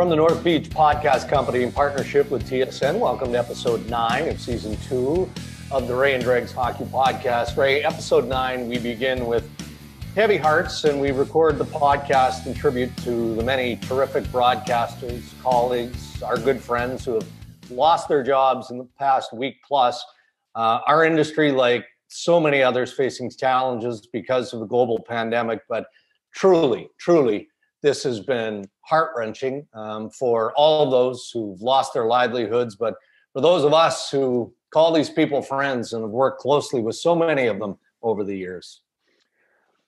From the North Beach Podcast Company in partnership with TSN, welcome to episode 9 of season 2 of the Ray and Dregs Hockey Podcast. Ray, episode 9, we begin with heavy hearts, and we record the podcast in tribute to the many terrific broadcasters, colleagues, our good friends who have lost their jobs in the past week plus. Our industry, like so many others, facing challenges because of the global pandemic, but truly, this has been heart-wrenching for all of those who've lost their livelihoods, but for those of us who call these people friends and have worked closely with so many of them over the years.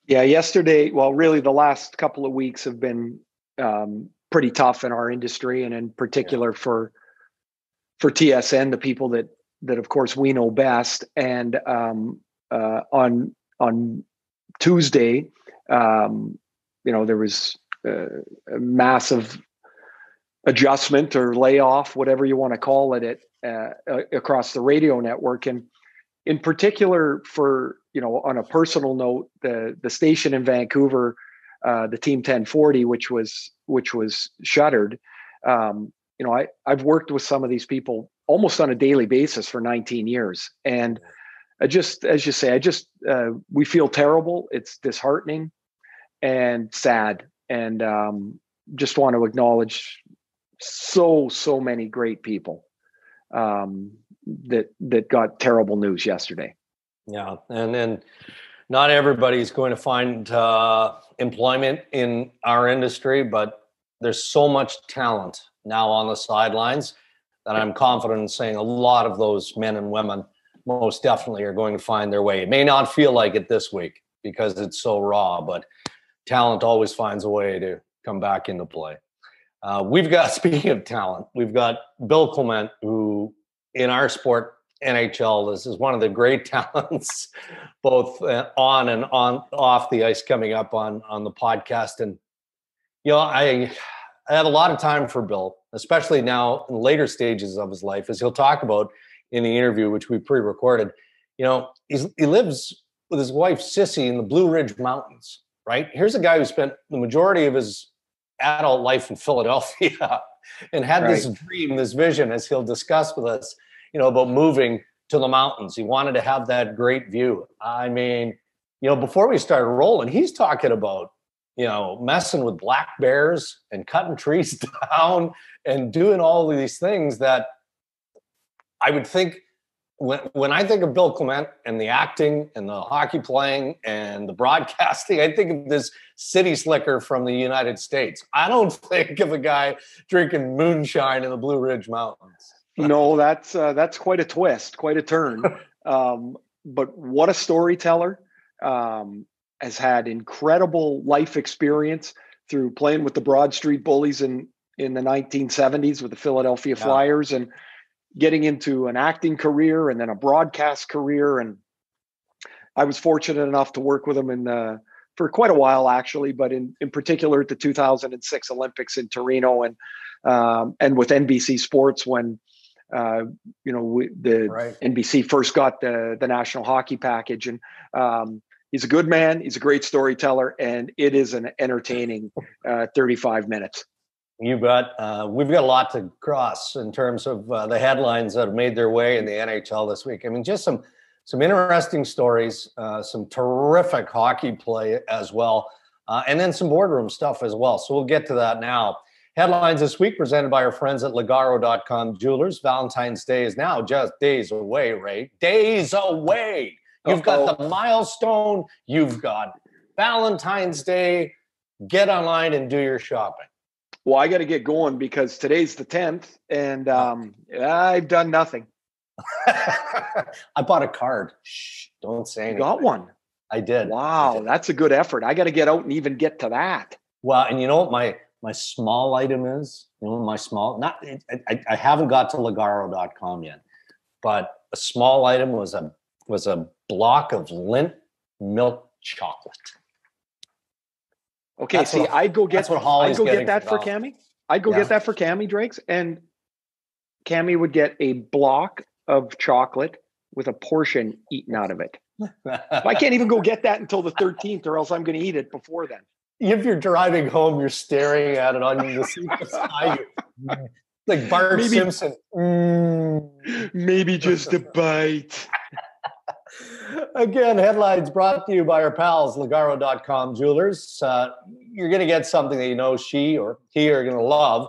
Yeah, yesterday, well, really the last couple of weeks have been pretty tough in our industry, and in particular for TSN, the people that of course we know best. And on Tuesday, there was a massive adjustment or layoff, whatever you want to call it, across the radio network. And in particular, for, on a personal note, the station in Vancouver, the Team 1040, which was shuttered. I've worked with some of these people almost on a daily basis for 19 years. And we feel terrible. It's disheartening and sad. And just want to acknowledge so many great people that got terrible news yesterday. Yeah. And then not everybody's going to find employment in our industry, but there's so much talent now on the sidelines that I'm confident in saying a lot of those men and women most definitely are going to find their way. It may not feel like it this week because it's so raw, but talent always finds a way to come back into play. Speaking of talent, we've got Bill Clement, who in our sport, NHL, this is one of the great talents, both on and off the ice, coming up on the podcast. And, I have a lot of time for Bill, especially now in later stages of his life, as he'll talk about in the interview, which we pre-recorded. He lives with his wife, Sissy, in the Blue Ridge Mountains, right? Here's a guy who spent the majority of his adult life in Philadelphia and had this dream, this vision, as he'll discuss with us, about moving to the mountains. He wanted to have that great view. I mean, before we started rolling, he's talking about, messing with black bears and cutting trees down and doing all of these things that I would think when I think of Bill Clement and the acting and the hockey playing and the broadcasting, I think of this city slicker from the United States. I don't think of a guy drinking moonshine in the Blue Ridge Mountains. No, that's quite a twist, quite a turn. But what a storyteller. Has had incredible life experience through playing with the Broad Street Bullies in the 1970s with the Philadelphia Flyers, and getting into an acting career and then a broadcast career. And I was fortunate enough to work with him for quite a while, actually, but in particular at the 2006 Olympics in Torino, and with NBC Sports when NBC first got the national hockey package. And he's a good man. He's a great storyteller, and it is an entertaining 35 minutes. You bet. We've got a lot to cross in terms of the headlines that have made their way in the NHL this week. I mean, just some interesting stories, some terrific hockey play as well, and then some boardroom stuff as well. So we'll get to that now. Headlines this week presented by our friends at Lugaro.com Jewelers. Valentine's Day is now just days away, Ray. Days away. You've got the milestone. You've got Valentine's Day. Get online and do your shopping. Well, I got to get going because today's the 10th, and I've done nothing. I bought a card. Shh, don't say anything. You got one? I did. Wow, that's a good effort. I got to get out and even get to that. Well, and you know what my small item is? I haven't got to Lugaro.com yet, but a small item was a block of Lindt milk chocolate. Okay, that's get that for Cammie, Drakes, and Cammie would get a block of chocolate with a portion eaten out of it. I can't even go get that until the 13th, or else I'm going to eat it before then. if you're driving home, you're staring at it on the seat beside you. Like Bart Simpson. Maybe just a bite. Again, headlines brought to you by our pals, Lugaro.com Jewelers. You're going to get something that you know she or he are going to love.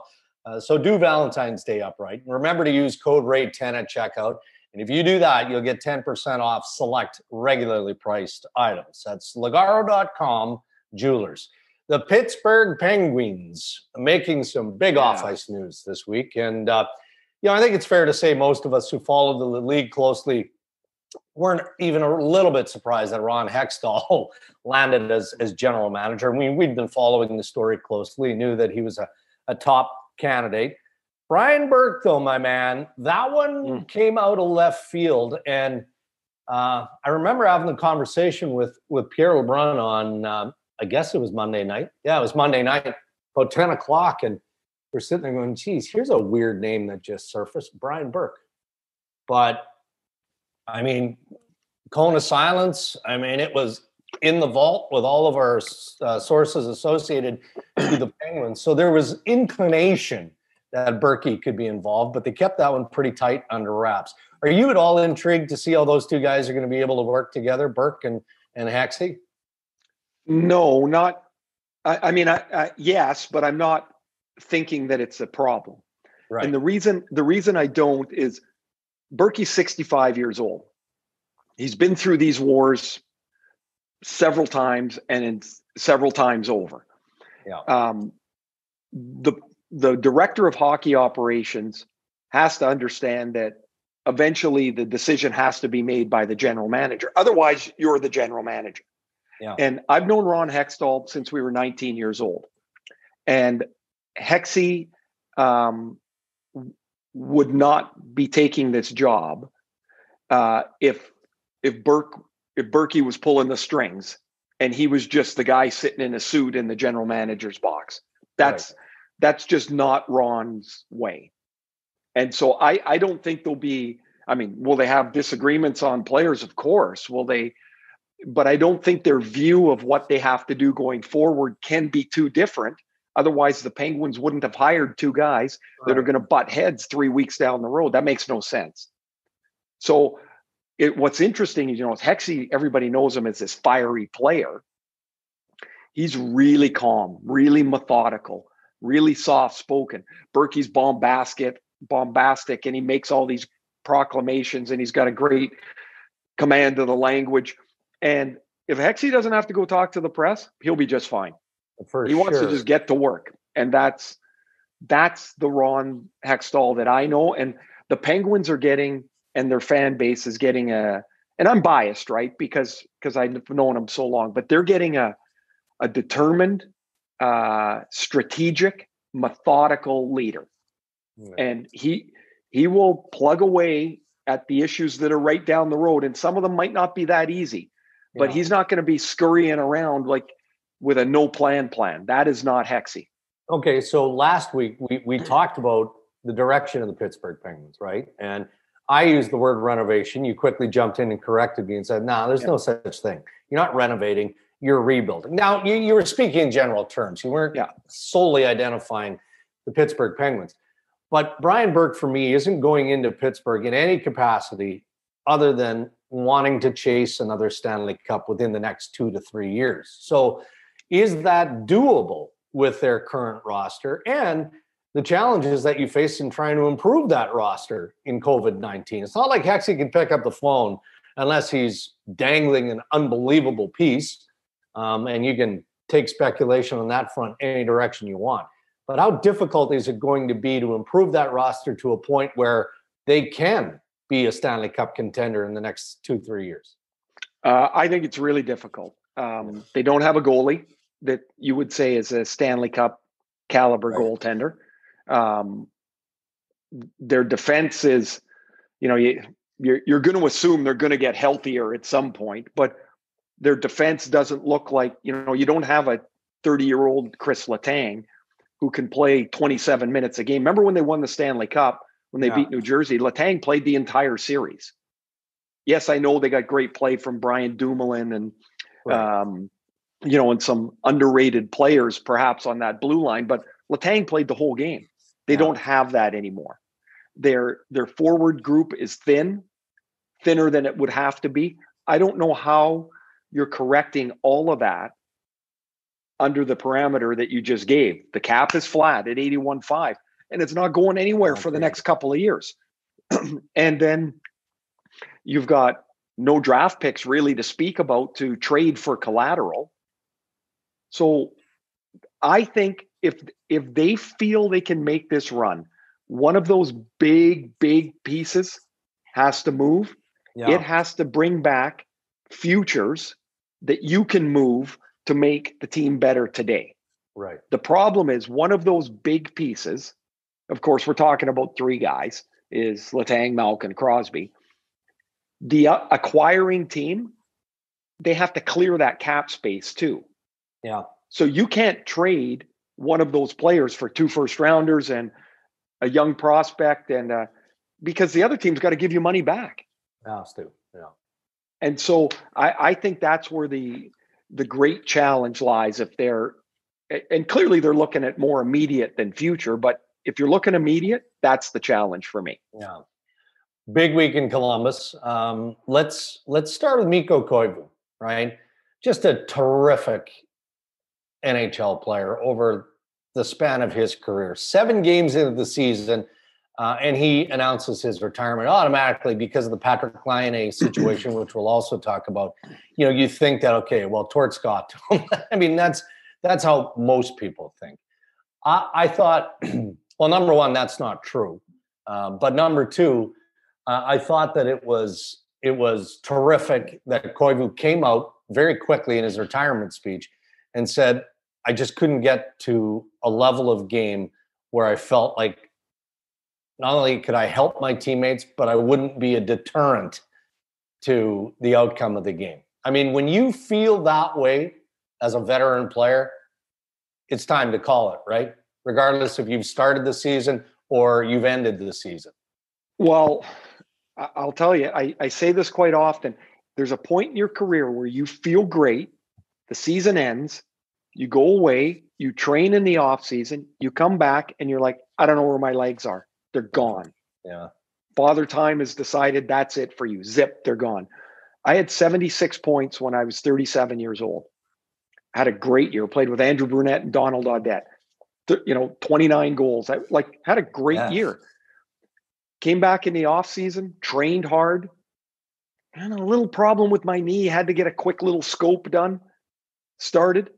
So do Valentine's Day upright. Remember to use code RAY10 at checkout. And if you do that, you'll get 10% off select regularly priced items. That's Lugaro.com Jewelers. The Pittsburgh Penguins making some big off-ice news this week. And, you know, I think it's fair to say most of us who followed the league closely weren't even a little bit surprised that Ron Hextall landed as general manager. I mean, we'd been following the story closely, knew that he was a top candidate. Brian Burke, though, my man, that one came out of left field. And I remember having a conversation with Pierre Lebrun on, I guess it was Monday night. Yeah, it was Monday night, about 10 o'clock. And we're sitting there going, geez, here's a weird name that just surfaced, Brian Burke. But, I mean, cone of silence. I mean, it was in the vault with all of our sources associated to the Penguins. So there was inclination that Berkey could be involved, but they kept that one pretty tight under wraps. Are you at all intrigued to see how those two guys are going to be able to work together, Burke and Hextall? No, not. I mean, yes, but I'm not thinking that it's a problem. Right. And the reason I don't is Berkey's 65 years old. He's been through these wars several times and several times over. Yeah. The director of hockey operations has to understand that eventually the decision has to be made by the general manager. Otherwise, you're the general manager. Yeah. And I've known Ron Hextall since we were 19 years old. And Hexy would not be taking this job if Berkey was pulling the strings and he was just the guy sitting in a suit in the general manager's box. That's just not Ron's way. And so I don't think there'll be, I mean, will they have disagreements on players? Of course. Will they? But I don't think their view of what they have to do going forward can be too different. Otherwise, the Penguins wouldn't have hired two guys that are going to butt heads 3 weeks down the road. That makes no sense. So what's interesting is, you know, Hexy, everybody knows him as this fiery player. He's really calm, really methodical, really soft-spoken. Berkey's bombastic, and he makes all these proclamations, and he's got a great command of the language. And if Hexy doesn't have to go talk to the press, he'll be just fine. He wants to just get to work. And that's the Ron Hextall that I know. And the Penguins are getting, and their fan base is getting and I'm biased, right? Because I've known them so long, but they're getting a determined, strategic, methodical leader. Yeah. And he will plug away at the issues that are right down the road. And some of them might not be that easy, but he's not going to be scurrying around like with a no plan. That is not Hexy. Okay. So last week we talked about the direction of the Pittsburgh Penguins, right? And I used the word renovation. You quickly jumped in and corrected me and said, no, there's no such thing. You're not renovating. You're rebuilding. Now, you were speaking in general terms. You weren't solely identifying the Pittsburgh Penguins. But Brian Burke, for me, isn't going into Pittsburgh in any capacity other than wanting to chase another Stanley Cup within the next 2 to 3 years. So is that doable with their current roster and the challenges that you face in trying to improve that roster in COVID-19? It's not like Hexy can pick up the phone unless he's dangling an unbelievable piece. And you can take speculation on that front any direction you want. But how difficult is it going to be to improve that roster to a point where they can be a Stanley Cup contender in the next 2-3 years? I think it's really difficult. They don't have a goalie that you would say is a Stanley Cup caliber goaltender. Their defense is, you know, you're going to assume they're going to get healthier at some point, but their defense doesn't look like, you know, you don't have a 30-year-old Chris Letang who can play 27 minutes a game. Remember when they won the Stanley Cup, when they beat New Jersey, Letang played the entire series. Yes, I know they got great play from Brian Dumoulin and you know, and some underrated players perhaps on that blue line, but Letang played the whole game. They don't have that anymore. Their forward group is thinner than it would have to be. I don't know how you're correcting all of that under the parameter that you just gave. The cap is flat at 81.5, and it's not going anywhere for the next couple of years. And then you've got no draft picks really to speak about to trade for collateral. So I think if they feel they can make this run, one of those big pieces has to move. Yeah. It has to bring back futures that you can move to make the team better today. Right. The problem is one of those big pieces, of course, we're talking about three guys, is Letang, Malkin, Crosby. The acquiring team, they have to clear that cap space too. Yeah. So you can't trade one of those players for two first rounders and a young prospect, and because the other team's got to give you money back. No, Stu. Yeah. And so I think that's where the great challenge lies. If they're, and clearly they're looking at more immediate than future, but if you're looking immediate, that's the challenge for me. Yeah. Big week in Columbus. Let's start with Miko Koivu, right? Just a terrific NHL player over the span of his career. 7 games into the season, and he announces his retirement automatically because of the Patrick Laine situation, which we'll also talk about. You know, you think that, okay, well, Tort's got to him. I mean, that's how most people think. I thought, well, number one, that's not true. But number two, I thought that it was terrific that Koivu came out very quickly in his retirement speech and said, I just couldn't get to a level of game where I felt like not only could I help my teammates, but I wouldn't be a deterrent to the outcome of the game. I mean, when you feel that way as a veteran player, it's time to call it, right? Regardless if you've started the season or you've ended the season. Well, I'll tell you, I say this quite often. There's a point in your career where you feel great, the season ends, you go away, you train in the off season, you come back and you're like, I don't know where my legs are. They're gone. Yeah. Father time has decided that's it for you. Zip, they're gone. I had 76 points when I was 37 years old. I had a great year, played with Andrew Brunette and Donald Audette. You know, 29 goals. I had a great year. Came back in the off season, trained hard. And a little problem with my knee, had to get a quick little scope done. Started.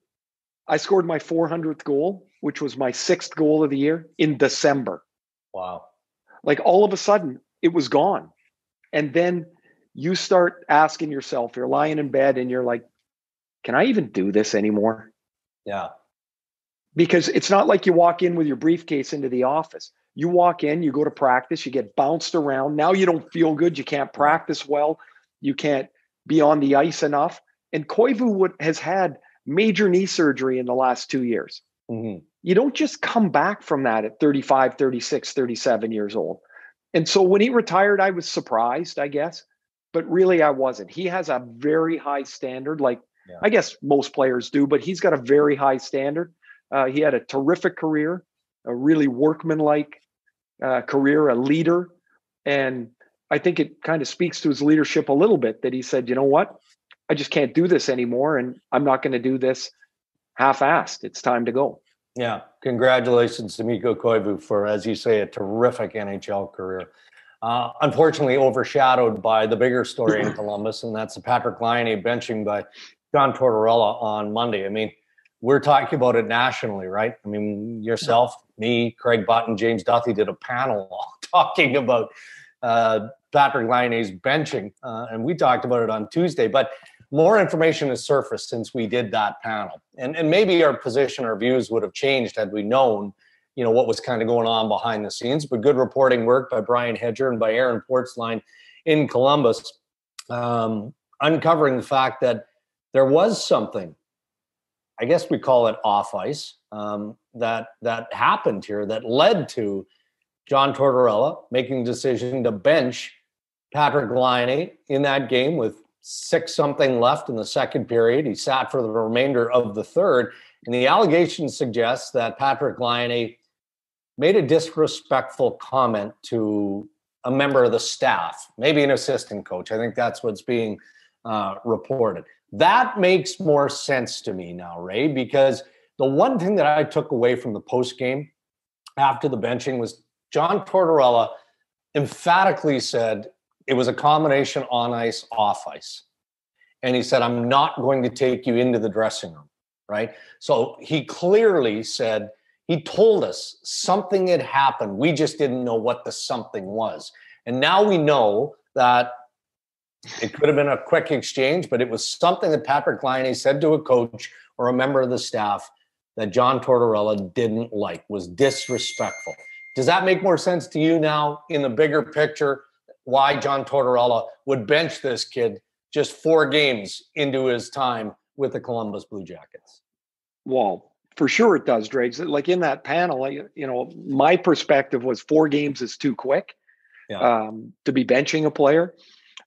I scored my 400th goal, which was my 6th goal of the year in December. Wow. Like all of a sudden it was gone. And then you start asking yourself, you're lying in bed and you're like, can I even do this anymore? Yeah. Because it's not like you walk in with your briefcase into the office. You walk in, you go to practice, you get bounced around. Now you don't feel good. You can't practice well. You can't be on the ice enough. And Koivu has had major knee surgery in the last 2 years. Mm-hmm. You don't just come back from that at 35, 36, 37 years old. And so when he retired, I was surprised, I guess, but really I wasn't. He has a very high standard, like I guess most players do, but he's got a very high standard. He had a terrific career, a really workmanlike career, a leader. And I think it kind of speaks to his leadership a little bit that he said, you know what? I just can't do this anymore, and I'm not going to do this half-assed. It's time to go. Yeah. Congratulations to Miko Koivu for, as you say, a terrific NHL career. Unfortunately overshadowed by the bigger story in Columbus, and that's the Patrick Laine benching by John Tortorella on Monday. I mean, we're talking about it nationally, right? I mean, yourself, me, Craig Button, James Duthie did a panel talking about Patrick Laine's benching, and we talked about it on Tuesday, but more information has surfaced since we did that panel. And maybe our position, our views would have changed had we known, you know, what was kind of going on behind the scenes. But good reporting work by Brian Hedger and by Aaron Portsline in Columbus, uncovering the fact that there was something, I guess we call it off ice, that happened here that led to John Tortorella making the decision to bench Patrick Laine in that game with 6-something left in the second period. He sat for the remainder of the third. And the allegation suggests that Patrick Laine made a disrespectful comment to a member of the staff, maybe an assistant coach. I think that's what's being reported. That makes more sense to me now, Ray, because the one thing that I took away from the postgame after the benching was John Tortorella emphatically said it was a combination on ice, off ice. And he said, I'm not going to take you into the dressing room, right? So he clearly said, he told us something had happened. We just didn't know what the something was. And now we know that it could have been a quick exchange, but it was something that Patrick Laine said to a coach or a member of the staff that John Tortorella didn't like, was disrespectful. Does that make more sense to you now in the bigger picture, why John Tortorella would bench this kid just 4 games into his time with the Columbus Blue Jackets? Well, for sure it does, Dregs. Like in that panel, you know, my perspective was 4 games is too quick to be benching a player.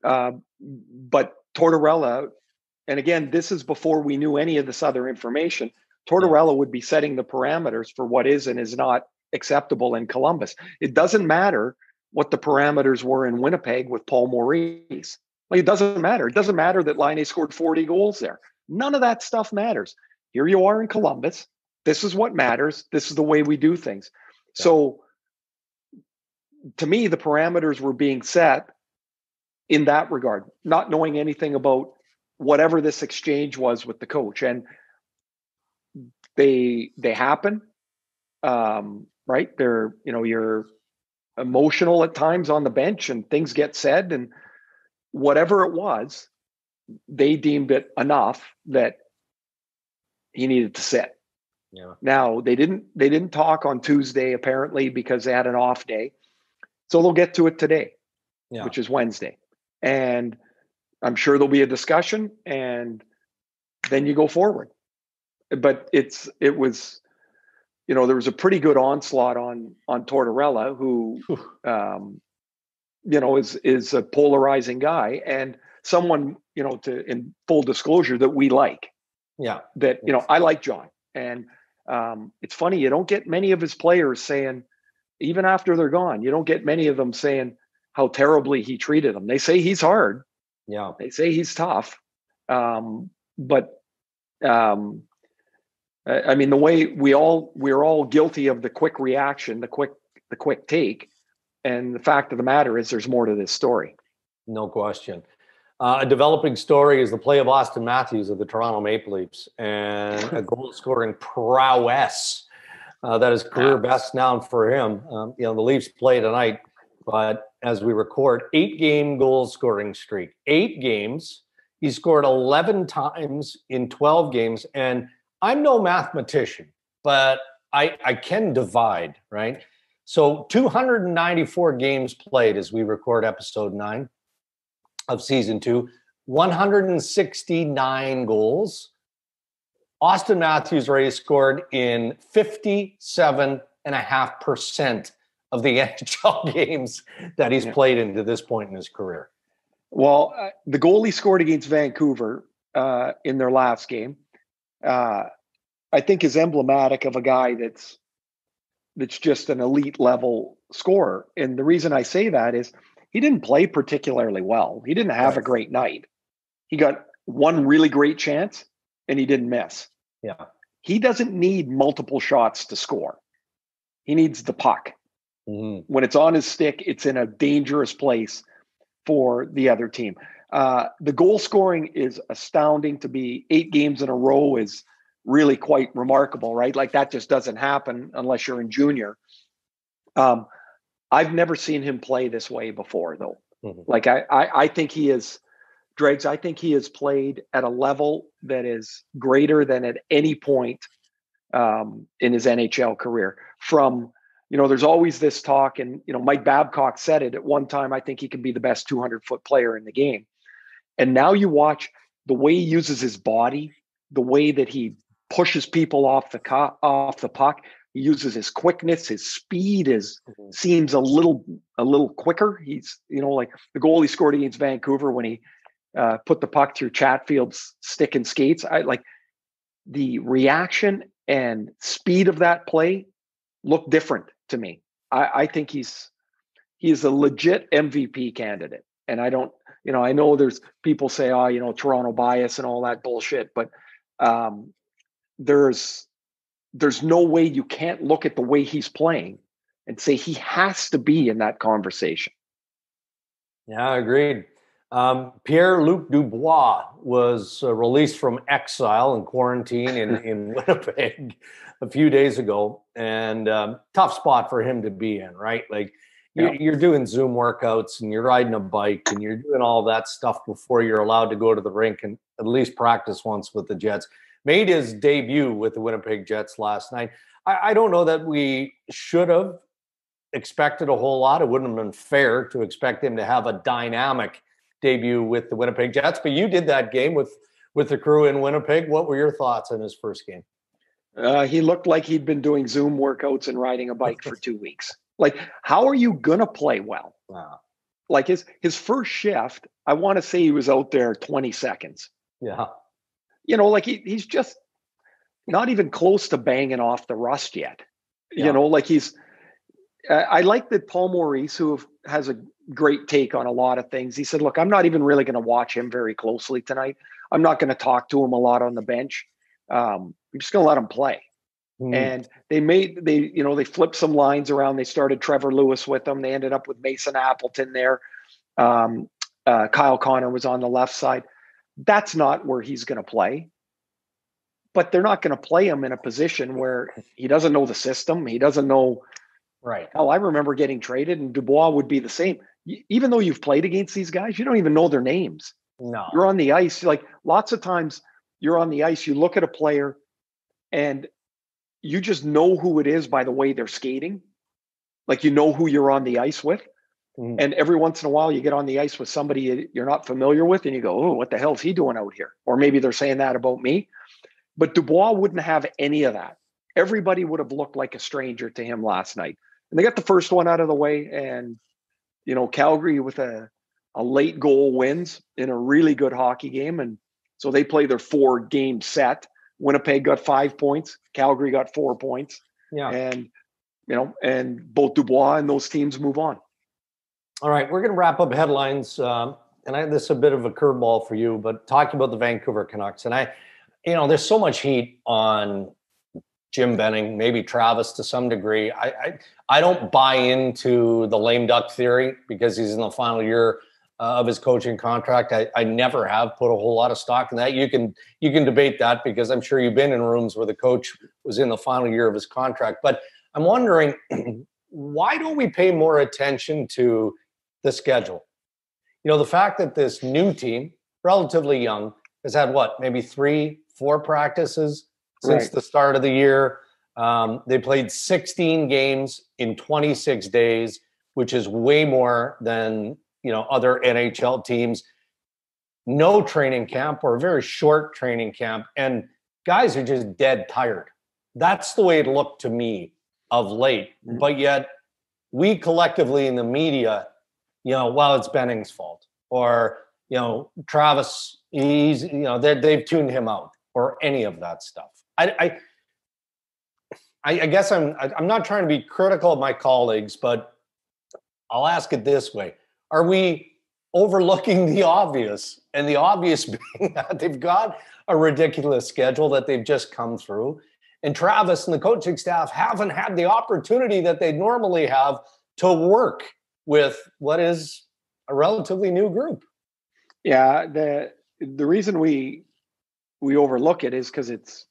But Tortorella, and again, this is before we knew any of this other information, Tortorella would be setting the parameters for what is and is not acceptable in Columbus. It doesn't matter what the parameters were in Winnipeg with Paul Maurice. Like, it doesn't matter. It doesn't matter that Laine scored 40 goals there. None of that stuff matters. Here you are in Columbus. This is what matters. This is the way we do things. Yeah. So to me, the parameters were being set in that regard, not knowing anything about whatever this exchange was with the coach. And they happen, right? They're, you know, you're emotional at times on the bench and things get said, and whatever it was, they deemed it enough that he needed to sit. Yeah. Now they didn't talk on Tuesday apparently because they had an off day. So they'll get to it today, which is Wednesday. And I'm sure there'll be a discussion and then you go forward. But it was, you know, there was a pretty good onslaught on Tortorella, who you know, is a polarizing guy, and someone, you know, to in full disclosure, that we like. Yeah. That, you know, I like John. And it's funny, you don't get many of his players saying, even after they're gone, you don't get many of them saying how terribly he treated them. They say he's hard. Yeah. They say he's tough. But I mean, the way we're all guilty of the quick reaction, the quick take. And the fact of the matter is there's more to this story. No question. A developing story is the play of Austin Matthews of the Toronto Maple Leafs, and a goal-scoring prowess that is career best now for him. You know, the Leafs play tonight, but as we record, 8-game goal-scoring streak. 8 games. He scored 11 times in 12 games, and I'm no mathematician, but I can divide, right? So 294 games played as we record episode 9. Of season 2, 169 goals. Austin Matthews Ray scored in 57.5% of the NHL games that he's played in to this point in his career. Well, the goal he scored against Vancouver in their last game, I think is emblematic of a guy that's just an elite level scorer. And the reason I say that is, he didn't play particularly well. He didn't have a great night. He got one really great chance and he didn't miss. Yeah. He doesn't need multiple shots to score. He needs the puck. Mm-hmm. When it's on his stick, it's in a dangerous place for the other team. The goal scoring is astounding to be 8 games in a row is really quite remarkable, right? Like that just doesn't happen unless you're in junior. I've never seen him play this way before, though. Mm-hmm. Like I think he is, Dregs, I think he has played at a level that is greater than at any point in his NHL career. From, you know, there's always this talk, and, you know, Mike Babcock said it at one time, I think he can be the best 200-foot player in the game. And now you watch the way he uses his body, the way that he pushes people off the puck. He uses his quickness, his speed seems a little quicker. He's, you know, like the goal he scored against Vancouver when he put the puck through Chatfield's stick and skates. I like the reaction and speed of that play looked different to me. I think he's a legit MVP candidate. And I don't, you know, I know there's people say, oh, you know, Toronto bias and all that bullshit, but there's no way you can't look at the way he's playing and say he has to be in that conversation. Yeah, agreed. Pierre-Luc Dubois was released from exile and quarantine in Winnipeg a few days ago, and tough spot for him to be in, right? Like you're doing Zoom workouts and you're riding a bike and you're doing all that stuff before you're allowed to go to the rink and at least practice once with the Jets. Made his debut with the Winnipeg Jets last night. I don't know that we should have expected a whole lot. It wouldn't have been fair to expect him to have a dynamic debut with the Winnipeg Jets, but you did that game with the crew in Winnipeg. What were your thoughts on his first game? He looked like he'd been doing Zoom workouts and riding a bike for 2 weeks. Like, how are you going to play well? Wow. Like his first shift, I want to say he was out there 20 seconds. Yeah. You know, like he's just not even close to banging off the rust yet. Yeah. You know, like I like that Paul Maurice, who has a great take on a lot of things. He said, look, I'm not even really going to watch him very closely tonight. I'm not going to talk to him a lot on the bench. I'm just going to let him play. Mm. And they flipped some lines around. They started Trevor Lewis with them. They ended up with Mason Appleton there. Kyle Connor was on the left side. That's not where he's going to play, but they're not going to play him in a position where he doesn't know the system. He doesn't know. Right. Oh, I remember getting traded, and Dubois would be the same. Even though you've played against these guys, you don't even know their names. No. You're on the ice. Like lots of times you're on the ice, you look at a player and you just know who it is by the way they're skating. Like you know who you're on the ice with. Mm. And every once in a while you get on the ice with somebody you're not familiar with and you go, oh, what the hell is he doing out here? Or maybe they're saying that about me. But Dubois wouldn't have any of that. Everybody would have looked like a stranger to him last night. And they got the first one out of the way, and you know, Calgary with a late goal wins in a really good hockey game. And so they play their 4-game set. Winnipeg got 5 points. Calgary got 4 points. Yeah. And, you know, and both Dubois and those teams move on. All right. We're going to wrap up headlines. This is a bit of a curveball for you, but talking about the Vancouver Canucks. And there's so much heat on Jim Benning, maybe Travis to some degree. I don't buy into the lame duck theory because he's in the final year of his coaching contract. I never have put a whole lot of stock in that. You can debate that because I'm sure you've been in rooms where the coach was in the final year of his contract. But I'm wondering, why don't we pay more attention to the schedule? You know, the fact that this new team, relatively young, has had what, maybe 3-4 practices since the start of the year. They played 16 games in 26 days, which is way more than, you know, other NHL teams. No training camp or a very short training camp. And guys are just dead tired. That's the way it looked to me of late. Mm-hmm. But yet we collectively in the media, you know, well, it's Benning's fault. Or, you know, Travis, he's, you know, they've tuned him out or any of that stuff. I guess I'm not trying to be critical of my colleagues, but I'll ask it this way. Are we overlooking the obvious? And the obvious being that they've got a ridiculous schedule that they've just come through. And Travis and the coaching staff haven't had the opportunity that they normally have to work with what is a relatively new group. Yeah, the reason we overlook it is because it's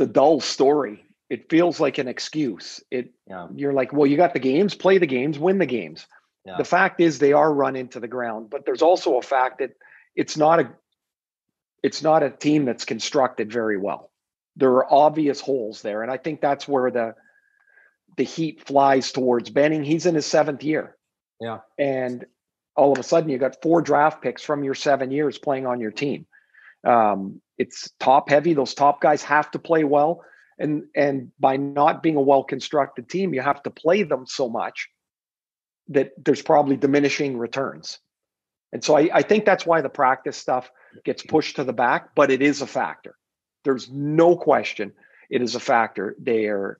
a dull story. It feels like an excuse. You're like, well, you got the games, play the games, win the games. Yeah. The fact is they are run into the ground, but there's also a fact that it's not a team that's constructed very well. There are obvious holes there. And I think that's where the heat flies towards Benning. He's in his 7th year. Yeah. And all of a sudden you got 4 draft picks from your 7 years playing on your team. It's top heavy. Those top guys have to play well. And by not being a well-constructed team, you have to play them so much that there's probably diminishing returns. And so I think that's why the practice stuff gets pushed to the back, but it is a factor. There's no question it is a factor. They're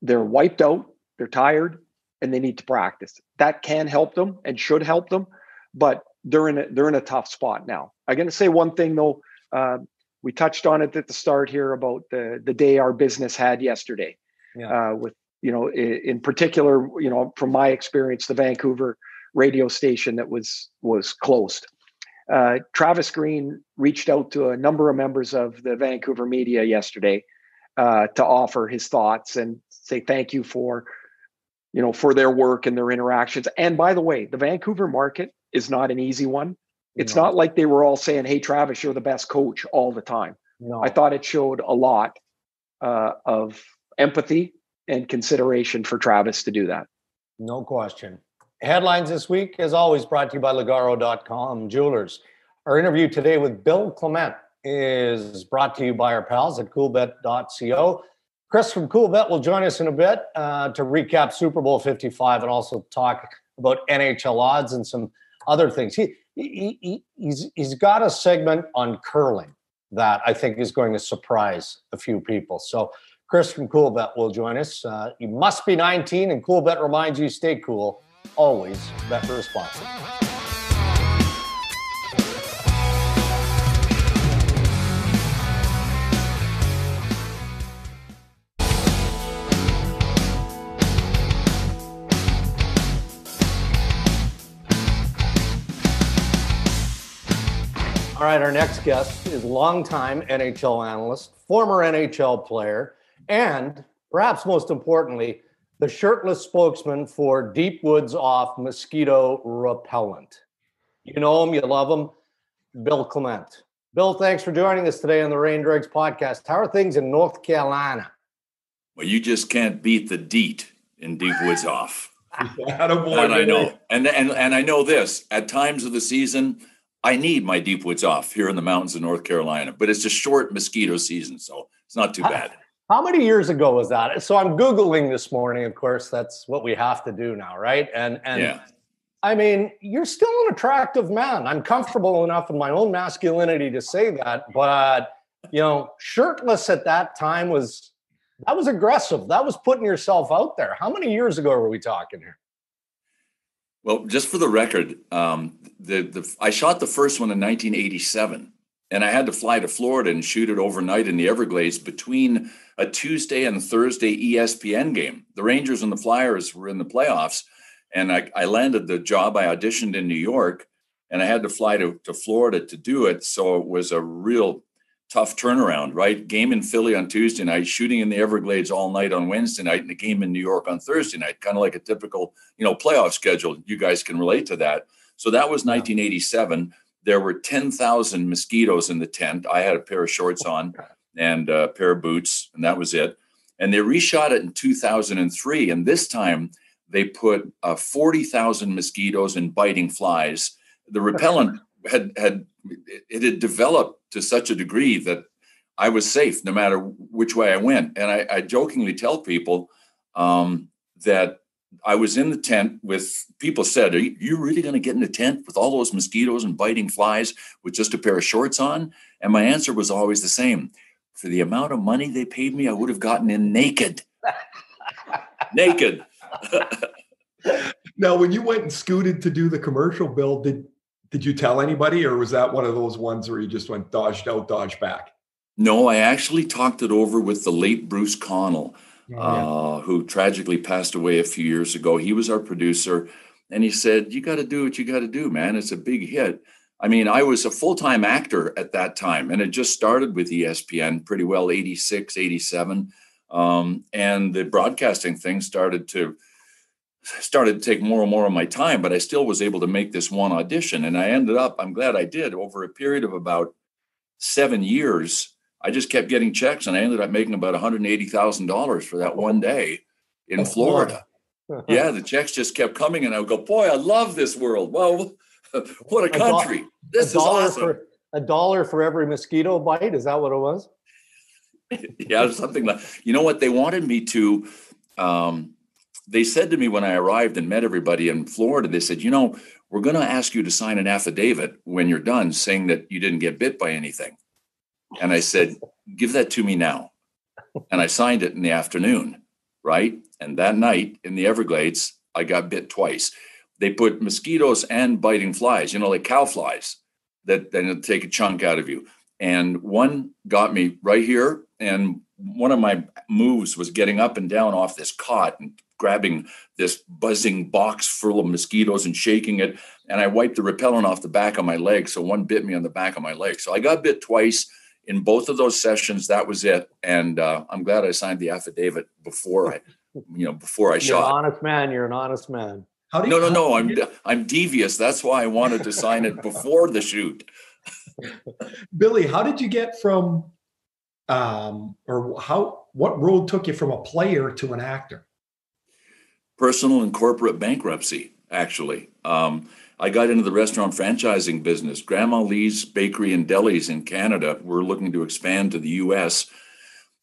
wiped out, they're tired, and they need to practice. That can help them and should help them, but they're in a tough spot now. I'm going to say one thing, though. We touched on it at the start here about the day our business had yesterday. Yeah. With, you know, in particular, you know, from my experience, the Vancouver radio station that was closed. Travis Green reached out to a number of members of the Vancouver media yesterday to offer his thoughts and say thank you for, you know, for their work and their interactions. And by the way, the Vancouver market is not an easy one. It's not like they were all saying, hey, Travis, you're the best coach all the time. No. I thought it showed a lot of empathy and consideration for Travis to do that. No question. Headlines this week, as always, brought to you by Lugaro.com Jewelers. Our interview today with Bill Clement is brought to you by our pals at CoolBet.co. Chris from CoolBet will join us in a bit to recap Super Bowl 55 and also talk about NHL odds and some other things. He's got a segment on curling that I think is going to surprise a few people. So Chris from CoolBet will join us. You must be 19, and CoolBet reminds you, stay cool, always bet responsibly. All right, our next guest is longtime NHL analyst, former NHL player, and perhaps most importantly, the shirtless spokesman for Deep Woods Off Mosquito Repellent. You know him, you love him, Bill Clement. Bill, thanks for joining us today on the Ray and Dregs Podcast. How are things in North Carolina? Well, you just can't beat the DEET in Deep Woods Off. And I know. And I know this, at times of the season, I need my Deep Woods Off here in the mountains of North Carolina, but it's a short mosquito season, so it's not too bad. How many years ago was that? So I'm Googling this morning, of course, that's what we have to do now, right? And yeah. I mean, you're still an attractive man. I'm comfortable enough in my own masculinity to say that, but, you know, shirtless at that time was aggressive. That was putting yourself out there. How many years ago were we talking here? Well, just for the record, I shot the first one in 1987, and I had to fly to Florida and shoot it overnight in the Everglades between a Tuesday and Thursday ESPN game. The Rangers and the Flyers were in the playoffs, and I landed the job. I auditioned in New York, and I had to fly to Florida to do it, so it was a real tough turnaround, right? Game in Philly on Tuesday night, shooting in the Everglades all night on Wednesday night, and a game in New York on Thursday night, kind of like a typical, you know, playoff schedule. You guys can relate to that. So that was 1987. There were 10,000 mosquitoes in the tent. I had a pair of shorts on and a pair of boots, and that was it. And they reshot it in 2003. And this time they put 40,000 mosquitoes and biting flies. The repellent had developed to such a degree that I was safe no matter which way I went. And I jokingly tell people that I was in the tent with people said, are you really going to get in the tent with all those mosquitoes and biting flies with just a pair of shorts on? And my answer was always the same. For the amount of money they paid me, I would have gotten in naked. Naked. Now, when you went and scooted to do the commercial, Bill, did you tell anybody, or was that one of those ones where you just went dodged out, dodged back? No, I actually talked it over with the late Bruce Connell, who tragically passed away a few years ago. He was our producer, and he said, you got to do what you got to do, man. It's a big hit. I mean, I was a full-time actor at that time, and it just started with ESPN pretty well, 86, 87. And the broadcasting thing started to take more and more of my time, but I still was able to make this one audition. And I ended up, I'm glad I did, over a period of about 7 years, I just kept getting checks, and I ended up making about $180,000 for that one day in Florida. Yeah, the checks just kept coming, and I would go, boy, I love this world. Wow, what a country. This is awesome. $1 for every mosquito bite? Is that what it was? Yeah, something like, you know what? They wanted me to they said to me when I arrived and met everybody in Florida, they said, you know, we're going to ask you to sign an affidavit when you're done saying that you didn't get bit by anything. And I said, give that to me now. And I signed it in the afternoon, right? And that night in the Everglades, I got bit twice. They put mosquitoes and biting flies, you know, like cow flies that then take a chunk out of you. And one got me right here. And one of my moves was getting up and down off this cot and grabbing this buzzing box full of mosquitoes and shaking it. And I wiped the repellent off the back of my leg. So one bit me on the back of my leg. So I got bit twice in both of those sessions. That was it. And I'm glad I signed the affidavit before I, you know, before I shot. You're an honest man. You're an honest man. No. I'm devious. That's why I wanted to sign it before the shoot. Billy, how did you get from, what road took you from a player to an actor? Personal and corporate bankruptcy, actually. I got into the restaurant franchising business. Grandma Lee's Bakery and Delis in Canada were looking to expand to the U.S.,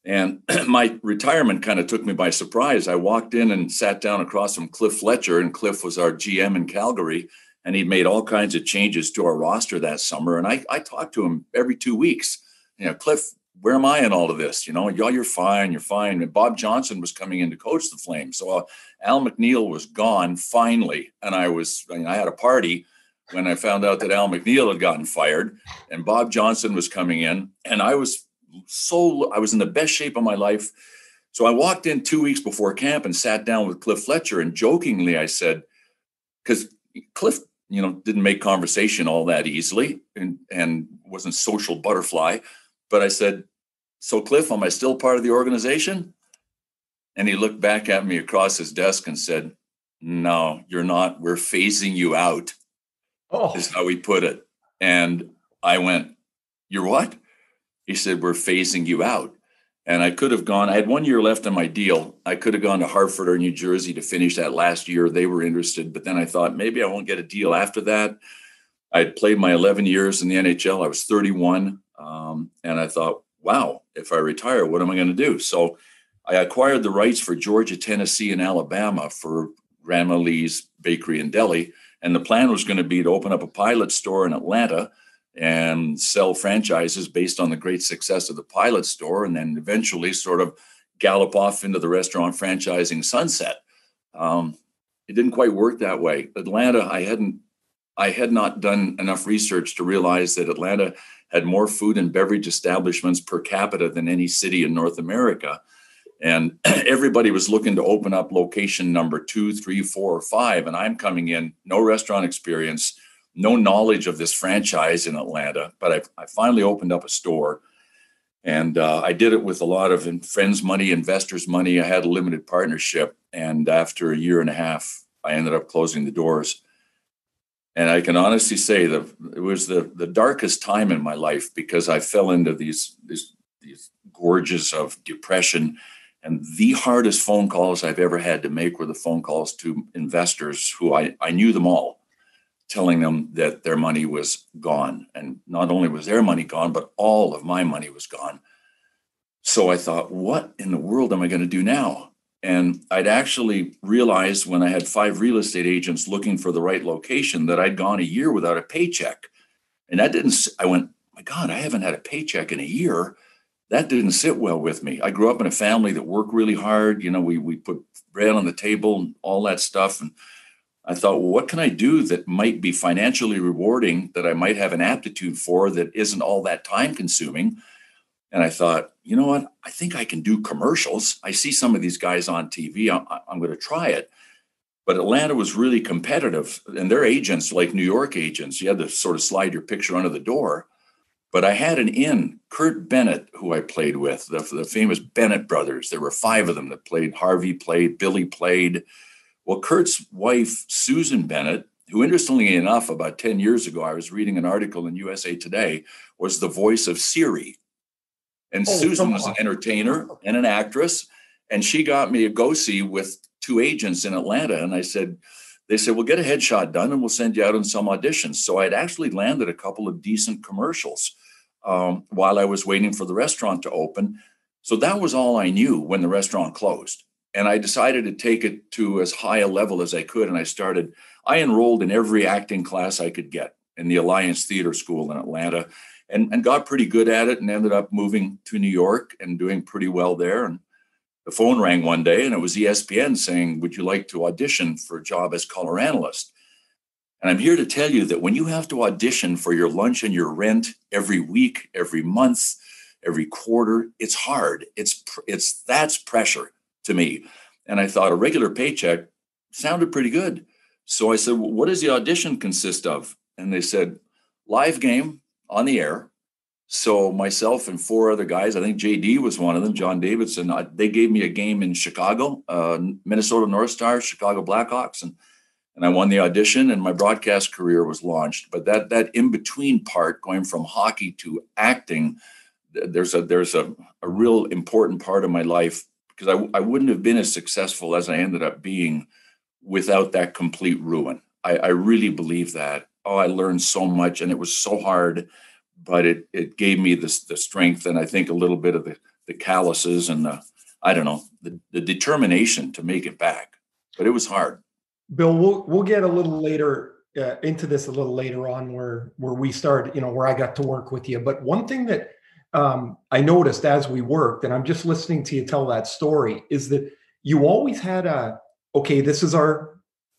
and my retirement kind of took me by surprise. I walked in and sat down across from Cliff Fletcher, and Cliff was our GM in Calgary, and he'd made all kinds of changes to our roster that summer. And I talked to him every 2 weeks. You know, Cliff, where am I in all of this? You know, y'all, you're fine, you're fine. And Bob Johnson was coming in to coach the Flames. So Al McNeil was gone finally. And I had a party when I found out that Al McNeil had gotten fired and Bob Johnson was coming in. And I was in the best shape of my life. So I walked in 2 weeks before camp and sat down with Cliff Fletcher. And jokingly, I said, because Cliff, you know, didn't make conversation all that easily and wasn't social butterfly. But I said, so Cliff, am I still part of the organization? And he looked back at me across his desk and said, no, you're not. We're phasing you out. Oh, is how he put it. And I went, you're what? He said, we're phasing you out. And I could have gone, I had 1 year left on my deal. I could have gone to Hartford or New Jersey to finish that last year. They were interested, but then I thought maybe I won't get a deal after that. I had played my 11 years in the NHL. I was 31. And I thought, wow, if I retire, what am I going to do? So I acquired the rights for Georgia, Tennessee, and Alabama for Grandma Lee's Bakery and Deli. And the plan was going to be to open up a pilot store in Atlanta and sell franchises based on the great success of the pilot store, and then eventually sort of gallop off into the restaurant franchising sunset. It didn't quite work that way. Atlanta, I had not done enough research to realize that Atlanta had more food and beverage establishments per capita than any city in North America. And everybody was looking to open up location number 2, 3, 4, or 5. And I'm coming in, no restaurant experience, no knowledge of this franchise in Atlanta, but I finally opened up a store, and I did it with a lot of friends' money, investors' money. I had a limited partnership, and after a year and a half, I ended up closing the doors. And I can honestly say that it was the darkest time in my life, because I fell into these gorges of depression, and the hardest phone calls I've ever had to make were the phone calls to investors who I knew them all, telling them that their money was gone. And not only was their money gone, but all of my money was gone. So I thought, what in the world am I going to do now? And I'd actually realized when I had 5 real estate agents looking for the right location that I'd gone a year without a paycheck. And I went, my God, I haven't had a paycheck in a year. That didn't sit well with me. I grew up in a family that worked really hard. You know, we put bread on the table and all that stuff. And I thought, well, what can I do that might be financially rewarding, that I might have an aptitude for, that isn't all that time consuming? And I thought, you know what? I think I can do commercials. I see some of these guys on TV. I'm going to try it. But Atlanta was really competitive, and their agents, like New York agents, you had to sort of slide your picture under the door. But I had an in, Kurt Bennett, who I played with, the famous Bennett brothers. There were 5 of them that played. Harvey played, Billy played. Well, Kurt's wife, Susan Bennett, who, interestingly enough, about 10 years ago, I was reading an article in USA Today, was the voice of Siri. And Susan was an entertainer and an actress. And she got me a go-see with 2 agents in Atlanta. And they said, we'll get a headshot done and we'll send you out on some auditions. So I'd actually landed a couple of decent commercials while I was waiting for the restaurant to open. So that was all I knew when the restaurant closed. And I decided to take it to as high a level as I could. And I enrolled in every acting class I could get in the Alliance Theater School in Atlanta, and got pretty good at it, and ended up moving to New York and doing pretty well there. And the phone rang one day, and it was ESPN saying, "Would you like to audition for a job as color analyst?" And I'm here to tell you that when you have to audition for your lunch and your rent every week, every month, every quarter, it's hard. That's pressure to me. And I thought a regular paycheck sounded pretty good. So I said, "Well, what does the audition consist of?" And they said, "Live game on the air." So myself and four other guys, I think JD was one of them, John Davidson, they gave me a game in Chicago, Minnesota North Stars, Chicago Blackhawks, and I won the audition, and my broadcast career was launched. But that in-between part, going from hockey to acting, there's a real important part of my life, because I wouldn't have been as successful as I ended up being without that complete ruin. I really believe that. Oh, I learned so much, and it was so hard, but it gave me the strength, and I think a little bit of the calluses and the determination to make it back. But it was hard. Bill, we'll get a little later into this a little later on where we started, where I got to work with you. But one thing that I noticed as we worked, and I'm just listening to you tell that story, is that you always had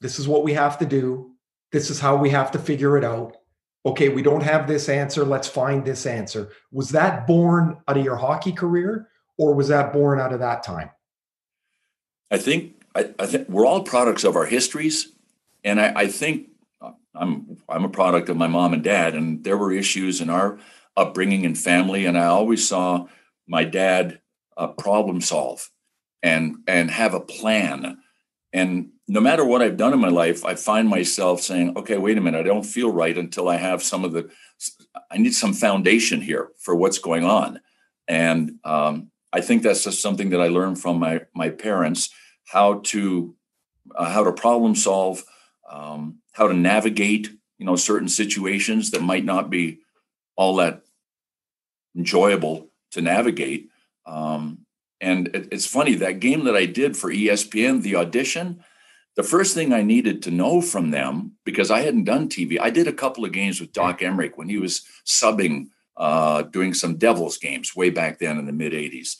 this is what we have to do. This is how we have to figure it out. Okay, we don't have this answer. Let's find this answer. Was that born out of your hockey career, or was that born out of that time? I think we're all products of our histories, and I think I'm a product of my mom and dad, and there were issues in our upbringing and family, and I always saw my dad problem solve and have a plan. And no matter what I've done in my life, I find myself saying, okay, wait a minute, I don't feel right until I have I need some foundation here for what's going on. And I think that's just something that I learned from my parents, how to problem solve, how to navigate, certain situations that might not be all that enjoyable to navigate. And it's funny, that game that I did for ESPN, the audition, the first thing I needed to know from them, because I hadn't done TV, I did a couple of games with Doc Emmerich when he was subbing, doing some Devils games way back then in the mid-'80s.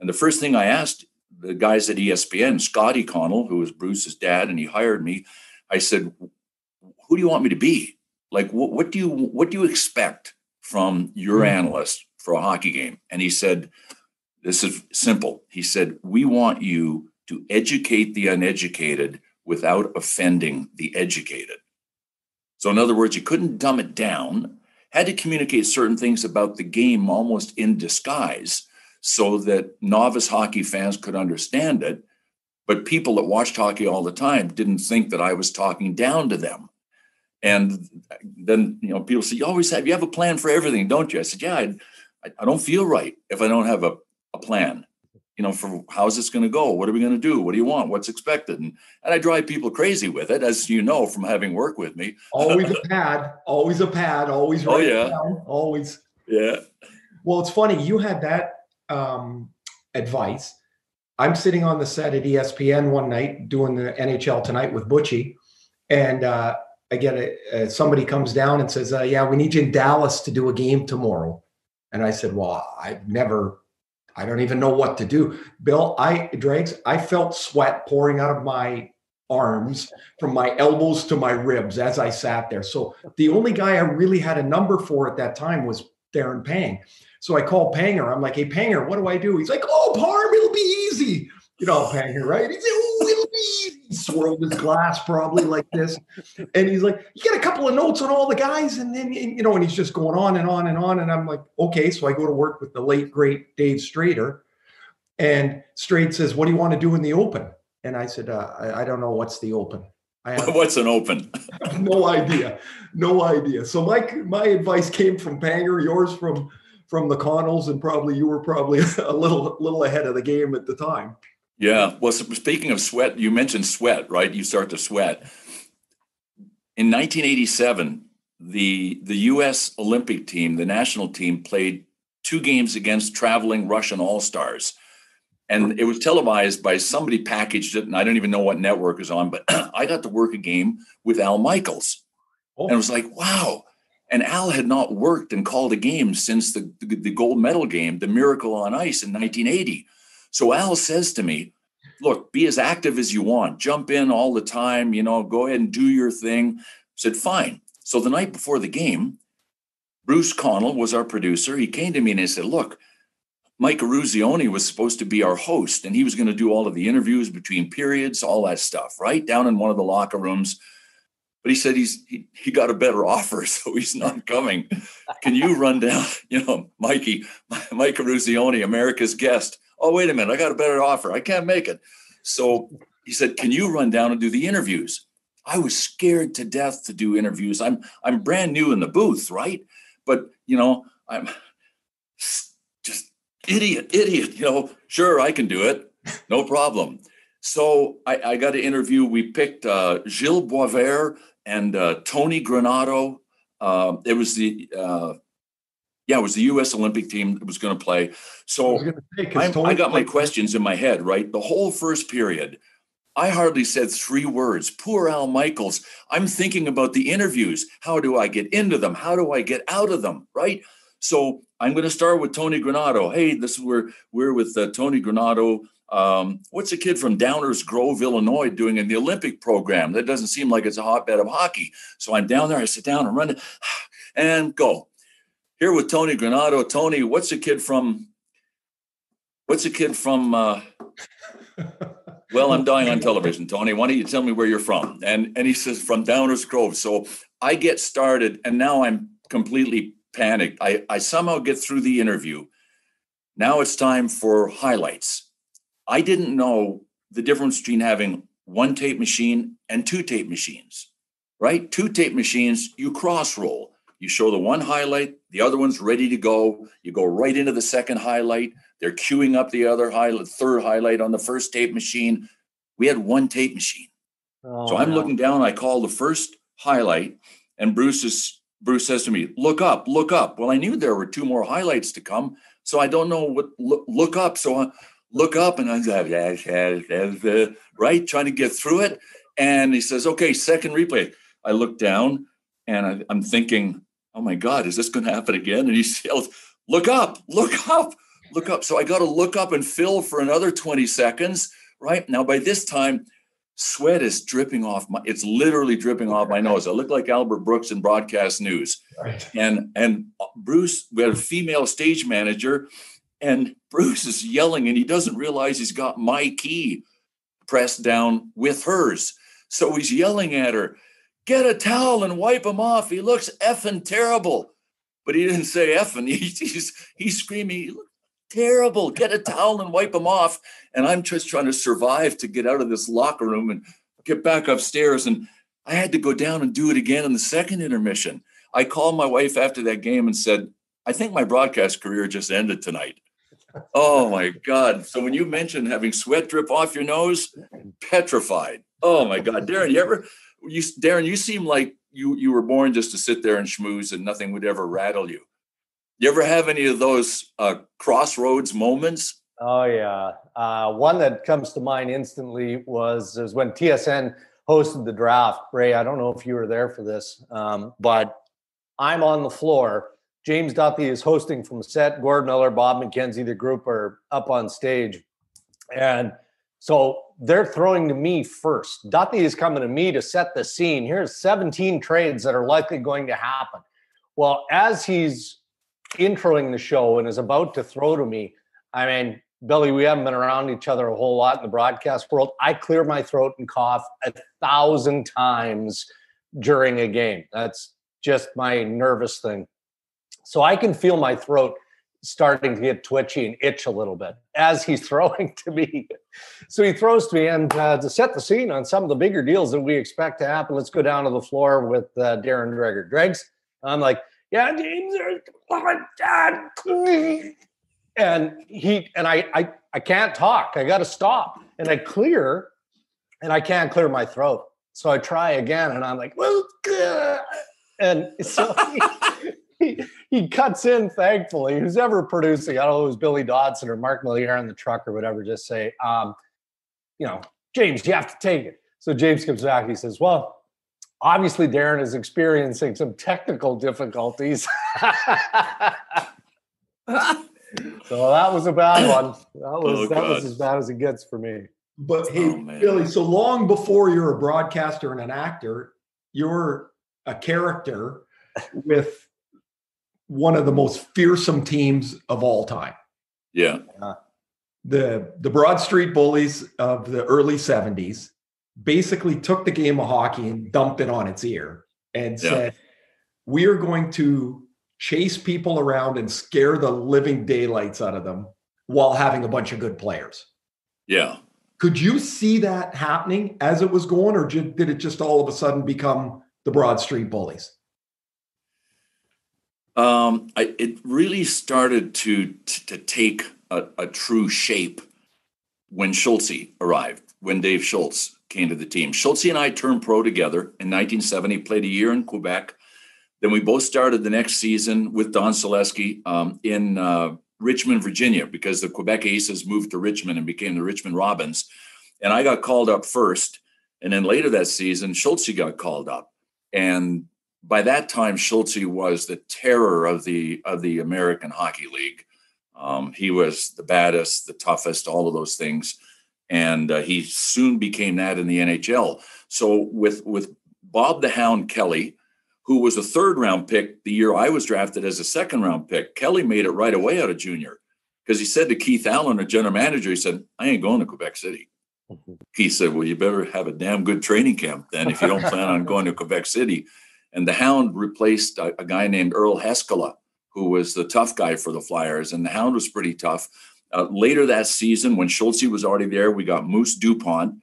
And the first thing I asked the guys at ESPN, Scotty Connell, who was Bruce's dad, and he hired me, I said, "Who do you want me to be? Like, what do you expect from your analyst for a hockey game?" And he said, "This is simple." He said, "We want you to educate the uneducated without offending the educated." So in other words, you couldn't dumb it down, had to communicate certain things about the game almost in disguise so that novice hockey fans could understand it. But people that watched hockey all the time didn't think that I was talking down to them. And then, people say, you have a plan for everything, don't you? I said, yeah, I don't feel right if I don't have a plan, for how's this going to go? What are we going to do? What do you want? What's expected? And I drive people crazy with it, as you know, from having worked with me. Always a pad, always. Oh, yeah. Down, always. Yeah. Well, it's funny. You had that advice. I'm sitting on the set at ESPN one night doing the NHL Tonight with Butchie. And I get somebody comes down and says, yeah, we need you in Dallas to do a game tomorrow. And I said, well, I don't even know what to do. Bill, I felt sweat pouring out of my arms from my elbows to my ribs as I sat there. So the only guy I really had a number for at that time was Darren Pang. So I called Panger. I'm like, hey, Panger, what do I do? He's like, oh, Parm, it'll be easy. Panger, right? He's like, oh, it'll be easy. He swirled his glass probably like this. And he's like, you get a couple of notes on all the guys. And then, and he's just going on and on and on. And I'm like, okay. So I go to work with the late, great Dave Strader. And Straight says, what do you want to do in the open? And I said, I don't know. What's the open? What's an open? No idea. So my advice came from Panger, yours from the Connells, and probably you were a little ahead of the game at the time. Yeah. Well, speaking of sweat, you mentioned sweat, right? You start to sweat. In 1987, the U.S. Olympic team, the national team, played two games against traveling Russian all-stars. And it was televised by somebody packaged it, and I don't even know what network is on, but I got to work a game with Al Michaels. Oh. And it was like, wow. And Al had not worked and called a game since the gold medal game, the Miracle on Ice in 1980. So Al says to me, look, be as active as you want. Jump in all the time, you know, go ahead and do your thing. I said, fine. So the night before the game, Bruce Connell was our producer. He came to me and he said, look, Mike Ruzioni was supposed to be our host, and he was going to do all of the interviews between periods, all that stuff, right? Down in one of the locker rooms. But he said he got a better offer, so he's not coming. Can you run down, you know, Mike Ruzioni, America's guest? Oh, wait a minute, I got a better offer. I can't make it. So he said, can you run down and do the interviews? I was scared to death to do interviews. I'm brand new in the booth, right? But, you know, I'm just idiot, you know, sure, I can do it. No problem. So I got an interview. We picked Gilles Boisvert and Tony Granato. It was the U.S. Olympic team that was going to play. So I got my questions in my head, right? The whole first period, I hardly said three words. Poor Al Michaels. I'm thinking about the interviews. How do I get into them? How do I get out of them, right? So I'm going to start with Tony Granato. Hey, we're with Tony Granato. What's a kid from Downers Grove, Illinois, doing in the Olympic program? That doesn't seem like it's a hotbed of hockey. So I'm down there. I sit down and run and go. Here with Tony Granato. Tony, what's a kid from? Well, I'm dying on television, Tony. Why don't you tell me where you're from? And he says from Downers Grove. So I get started, and now I'm completely panicked. I somehow get through the interview. Now it's time for highlights. I didn't know the difference between having one tape machine and two tape machines, right? Two tape machines, you cross roll. You show the one highlight, the other one's ready to go. You go right into the second highlight. They're queuing up the other highlight, third highlight on the first tape machine. We had one tape machine. Oh, so I'm looking down. I call the first highlight, and Bruce says to me, look up, look up. Well, I knew there were two more highlights to come, so I don't know what look up. So I look up, and I'm right, trying to get through it. And he says, okay, second replay. I look down, and I'm thinking, oh, my God, is this going to happen again? And he yells, look up, look up, look up. So I got to look up and fill for another 20 seconds, right? Now, by this time, sweat is dripping off it's literally dripping off my nose. I look like Albert Brooks in broadcast news. Right. And Bruce, we had a female stage manager, and Bruce is yelling, and he doesn't realize he's got my key pressed down with hers. So he's yelling at her, get a towel and wipe him off. He looks effing terrible. But he didn't say effing. He's screaming, he looks terrible. Get a towel and wipe him off. And I'm just trying to survive to get out of this locker room and get back upstairs. And I had to go down and do it again in the second intermission. I called my wife after that game and said, I think my broadcast career just ended tonight. Oh, my God. So when you mentioned having sweat drip off your nose, petrified. Oh, my God. Darren, you seem like you were born just to sit there and schmooze and nothing would ever rattle you. You ever have any of those crossroads moments? Oh, yeah. One that comes to mind instantly was when TSN hosted the draft. Ray, I don't know if you were there for this, but I'm on the floor. James Duthie is hosting from set. Gord Miller, Bob McKenzie, the group are up on stage. And so they're throwing to me first. Duthie is coming to me to set the scene. Here's 17 trades that are likely going to happen. Well, as he's introing the show and is about to throw to me, I mean, Billy, we haven't been around each other a whole lot in the broadcast world. I clear my throat and cough 1,000 times during a game. That's just my nervous thing. So I can feel my throat starting to get twitchy and itch a little bit as he's throwing to me. So he throws to me, and to set the scene on some of the bigger deals that we expect to happen, let's go down to the floor with Darren Dregs. I'm like, yeah, James, and he and I can't talk. I got to stop, and I clear, and I can't clear my throat. So I try again, and I'm like, well, and so. He cuts in, thankfully. Who's ever producing? I don't know if it was Billy Dodson or Mark Millier on the truck or whatever. Just say, you know, James, you have to take it. So James comes back. He says, well, obviously Darren is experiencing some technical difficulties. So that was a bad one. That was as bad as it gets for me. But hey, Billy, so long before you're a broadcaster and an actor, you're a character with one of the most fearsome teams of all time. Yeah. The Broad Street Bullies of the early 70s basically took the game of hockey and dumped it on its ear and said, we are going to chase people around and scare the living daylights out of them while having a bunch of good players. Yeah. Could you see that happening as it was going, or did it just all of a sudden become the Broad Street Bullies? It really started to take a true shape when Schulze arrived, when Dave Schultz came to the team. Schulze and I turned pro together in 1970, played a year in Quebec. Then we both started the next season with Don Selesky in Richmond, Virginia, because the Quebec Aces moved to Richmond and became the Richmond Robins. And I got called up first. And then later that season, Schulze got called up. And by that time, Schulze was the terror of the American Hockey League. He was the baddest, the toughest, all of those things. And he soon became that in the NHL. So with Bob the Hound Kelly, who was a third-round pick the year I was drafted as a second-round pick, Kelly made it right away out of junior because he said to Keith Allen, the general manager, he said, I ain't going to Quebec City. He said, well, you better have a damn good training camp then if you don't plan on going to Quebec City. And the Hound replaced a guy named Earl Heskala, who was the tough guy for the Flyers, and the Hound was pretty tough. Later that season, when Schulze was already there, we got Moose DuPont,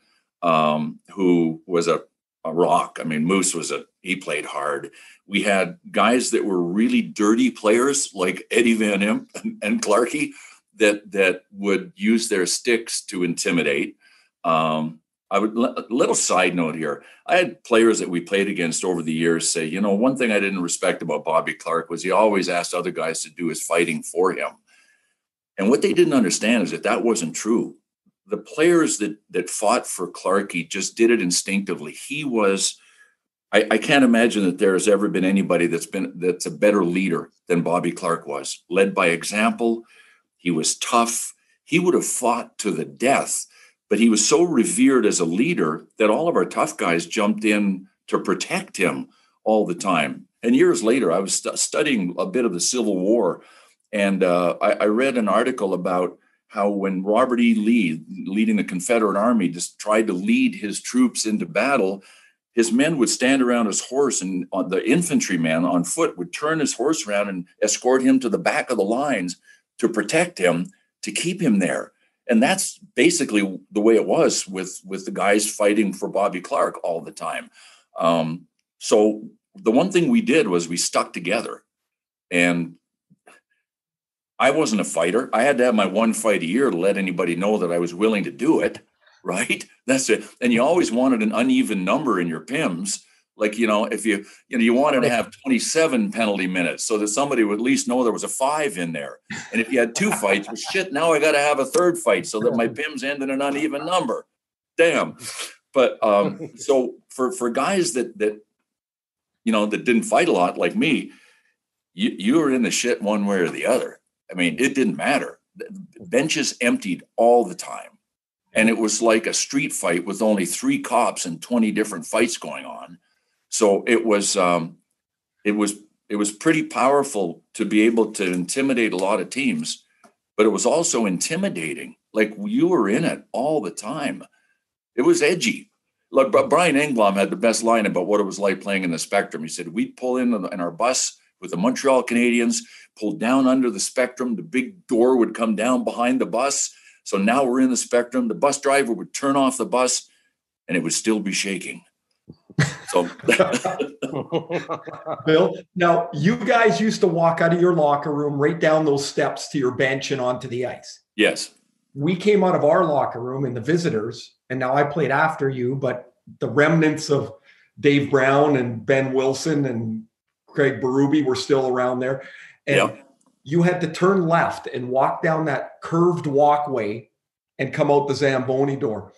who was a rock. I mean, Moose he played hard. We had guys that were really dirty players like Eddie Van Imp and Clarkie that would use their sticks to intimidate. A little side note here. I had players that we played against over the years say, you know, one thing I didn't respect about Bobby Clark was he always asked other guys to do his fighting for him. And what they didn't understand is that wasn't true. The players that fought for Clarkie just did it instinctively. He was, I can't imagine that there has ever been anybody that's a better leader than Bobby Clark was. Led by example, he was tough. He would have fought to the death. But he was so revered as a leader that all of our tough guys jumped in to protect him all the time. And years later, I was studying a bit of the Civil War. And I read an article about how when Robert E. Lee, leading the Confederate Army, just tried to lead his troops into battle, his men would stand around his horse, and the infantryman on foot would turn his horse around and escort him to the back of the lines to protect him, to keep him there. And that's basically the way it was with the guys fighting for Bobby Clark all the time. So the one thing we did was we stuck together. And I wasn't a fighter. I had to have my one fight a year to let anybody know that I was willing to do it, right? That's it. And you always wanted an uneven number in your PIMS. Like, you know, if you wanted to have 27 penalty minutes so that somebody would at least know there was a 5 in there. And if you had 2 fights, well, shit, now I got to have a third fight so that my PIMs end in an uneven number. Damn. But so for guys that, you know, that didn't fight a lot like me, you were in the shit one way or the other. I mean, it didn't matter. The benches emptied all the time. And it was like a street fight with only 3 cops and 20 different fights going on. So it was pretty powerful to be able to intimidate a lot of teams, but it was also intimidating. Like, you were in it all the time. It was edgy. Like, Brian Engblom had the best line about what it was like playing in the Spectrum. He said, we'd pull in our bus with the Montreal Canadiens, pull down under the Spectrum. The big door would come down behind the bus. So now we're in the Spectrum. The bus driver would turn off the bus and it would still be shaking. So, Bill, now you guys used to walk out of your locker room right down those steps to your bench and onto the ice. Yes. We came out of our locker room in the visitors, and now I played after you, but the remnants of Dave Brown and Ben Wilson and Craig Berube were still around there. And you had to turn left and walk down that curved walkway and come out the Zamboni door.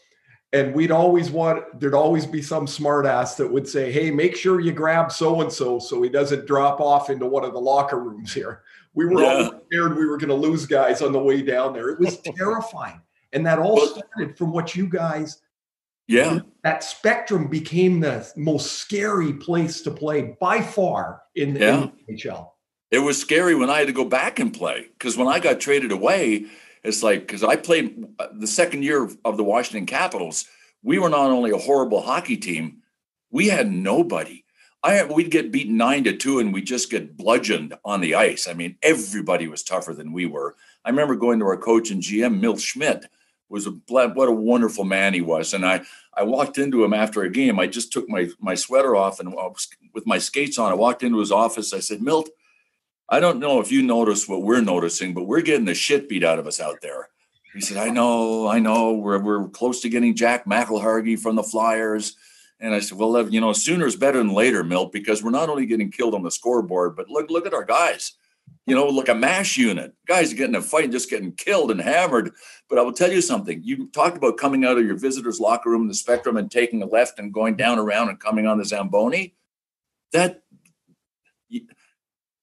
And we'd always there'd always be some smart ass that would say, hey, make sure you grab so-and-so so he doesn't drop off into one of the locker rooms here. We were all scared we were going to lose guys on the way down there. It was terrifying. And that all started from what you guys, that spectrum became the most scary place to play by far in the NHL. It was scary when I had to go back and play, because when I got traded away, it's like, because I played the second year of the Washington Capitals, we were not only a horrible hockey team, we had nobody. We'd get beaten 9-2 and we just get bludgeoned on the ice. I mean, everybody was tougher than we were. I remember going to our coach and GM, Milt Schmidt, what a wonderful man he was. And I walked into him after a game. I just took my sweater off and with my skates on, I walked into his office. I said, Milt, I don't know if you notice what we're noticing, but we're getting the shit beat out of us out there. He said, I know. We're close to getting Jack McElhargy from the Flyers. And I said, well, you know, sooner is better than later, Milt, because we're not only getting killed on the scoreboard, but look at our guys. You know, like a MASH unit. Guys getting a fight and just getting killed and hammered. But I will tell you something. You talked about coming out of your visitor's locker room in the Spectrum and taking a left and going down around and coming on the Zamboni.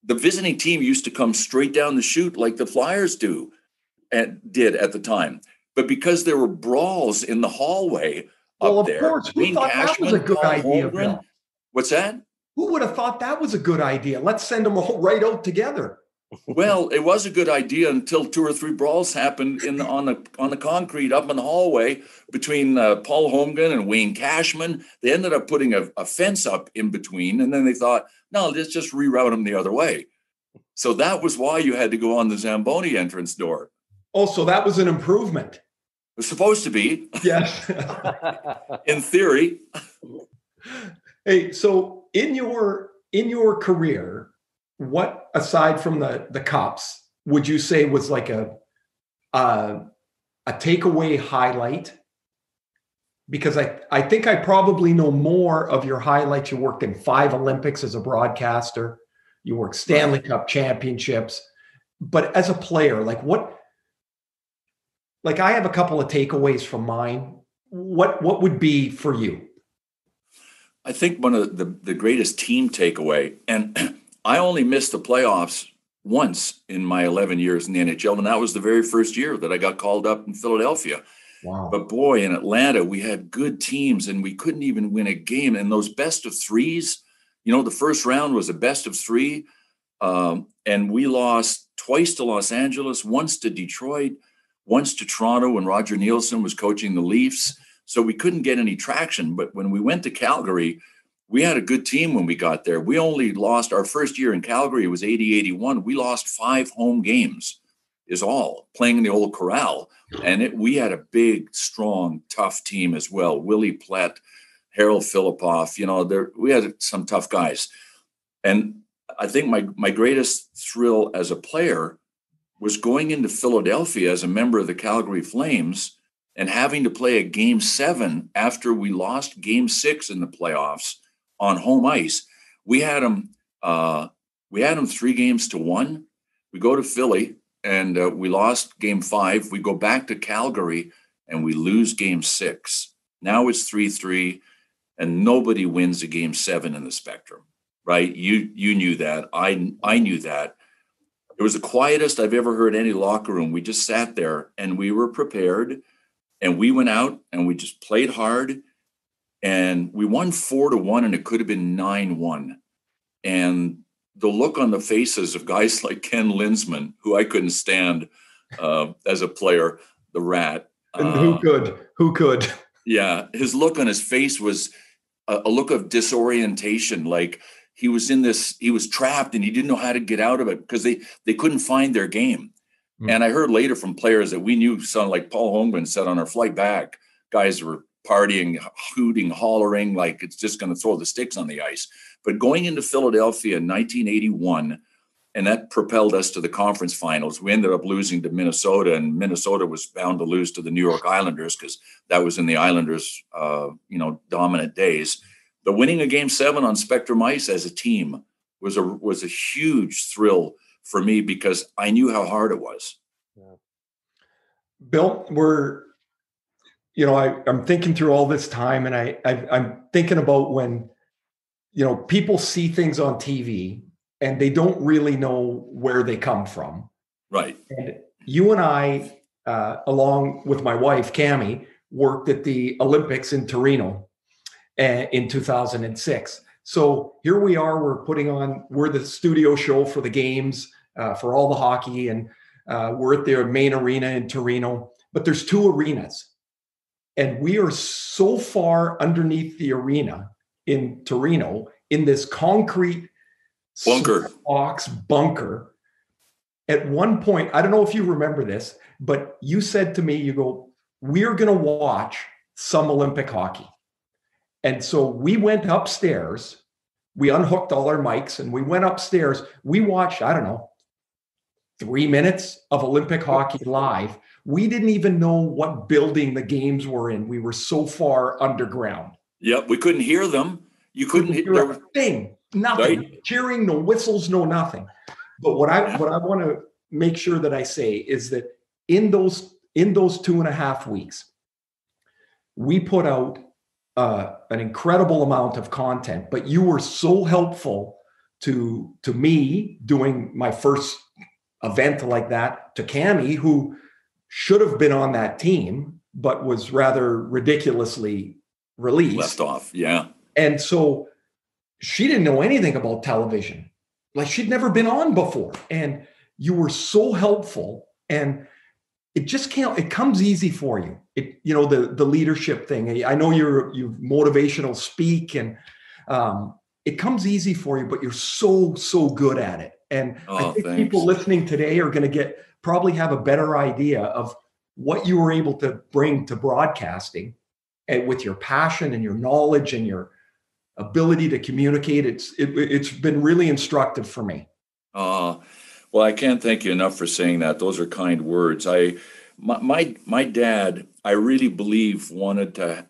The visiting team used to come straight down the chute like the Flyers did at the time. But because there were brawls in the hallway up there. Well, of course, who thought that was a good idea, Bill? What's that? Who would have thought that was a good idea? Let's send them all right out together. Well, it was a good idea until 2 or 3 brawls happened on the concrete up in the hallway between Paul Holmgren and Wayne Cashman. They ended up putting a fence up in between, and then they thought, no, let's just reroute them the other way. So that was why you had to go on the Zamboni entrance door. Oh, so that was an improvement. It was supposed to be. Yes. In theory. Hey, so in your career, what, aside from the Cups, would you say was like a takeaway highlight? Because I think I probably know more of your highlights. You worked in 5 Olympics as a broadcaster. You worked Stanley Cup championships. But as a player, I have a couple of takeaways from mine. What would be for you? I think one of the greatest team takeaway, and I only missed the playoffs once in my 11 years in the NHL, and that was the very first year that I got called up in Philadelphia. Wow. But boy, in Atlanta, we had good teams and we couldn't even win a game. And those best of threes, you know, the first round was a best of 3. And we lost twice to Los Angeles, once to Detroit, once to Toronto when Roger Nielsen was coaching the Leafs. So we couldn't get any traction. But when we went to Calgary, we had a good team when we got there. We only lost our first year in Calgary. It was 80-81. We lost 5 home games is all, playing in the old corral. And we had a big, strong, tough team as well. Willie Plett, Harold Filipoff, you know, we had some tough guys. And I think my greatest thrill as a player was going into Philadelphia as a member of the Calgary Flames and having to play a Game 7 after we lost Game 6 in the playoffs on home ice. We had them 3-1. We go to Philly. And we lost Game 5. We go back to Calgary and we lose Game 6. Now it's 3-3, and nobody wins a Game 7 in the Spectrum, right? You knew that. I knew that. It was the quietest I've ever heard any locker room. We just sat there and we were prepared, and we went out and we just played hard, and we won 4-1, and it could have been 9-1, and the look on the faces of guys like Ken Linsman, who I couldn't stand as a player, the Rat. And who could? Yeah. His look on his face was a look of disorientation. Like he was trapped and he didn't know how to get out of it because they couldn't find their game. Mm. And I heard later from players that we knew, sound like Paul Holmgren said on our flight back, guys were partying, hooting, hollering, like it's just going to throw the sticks on the ice. But going into Philadelphia in 1981, and that propelled us to the conference finals. We ended up losing to Minnesota, and Minnesota was bound to lose to the New York Islanders because that was in the Islanders' dominant days. But winning a Game 7 on Spectrum ice as a team was a huge thrill for me because I knew how hard it was. Yeah. Bill, I'm thinking through all this time, and I'm thinking about when, people see things on TV and they don't really know where they come from. Right. And you and I, along with my wife, Cammie, worked at the Olympics in Torino in 2006. So here we are, we're the studio show for the games, for all the hockey, and we're at their main arena in Torino, but there's two arenas. And we are so far underneath the arena in Torino in this concrete bunker. At one point, I don't know if you remember this, but you said to me, you go, we're going to watch some Olympic hockey. And so we went upstairs, we unhooked all our mics and we went upstairs. We watched, 3 minutes of Olympic hockey live. We didn't even know what building the games were in. We were so far underground. Yep, we couldn't hear them. You couldn't hear a thing. Nothing. Right? Cheering, no whistles, no nothing. But what I want to make sure that I say is that in those 2.5 weeks, we put out an incredible amount of content. But you were so helpful to me doing my first event like that, to Cammie, who should have been on that team, but was rather ridiculously released. Left off, yeah. And so she didn't know anything about television. Like, she'd never been on before. And you were so helpful. And it just comes easy for you. The leadership thing. I know you motivational speak, and it comes easy for you, but you're so, so good at it. And I think people listening today are going to probably have a better idea of what you were able to bring to broadcasting, and with your passion and your knowledge and your ability to communicate. It's been really instructive for me. Well, I can't thank you enough for saying that. Those are kind words. My dad, I really believe, wanted to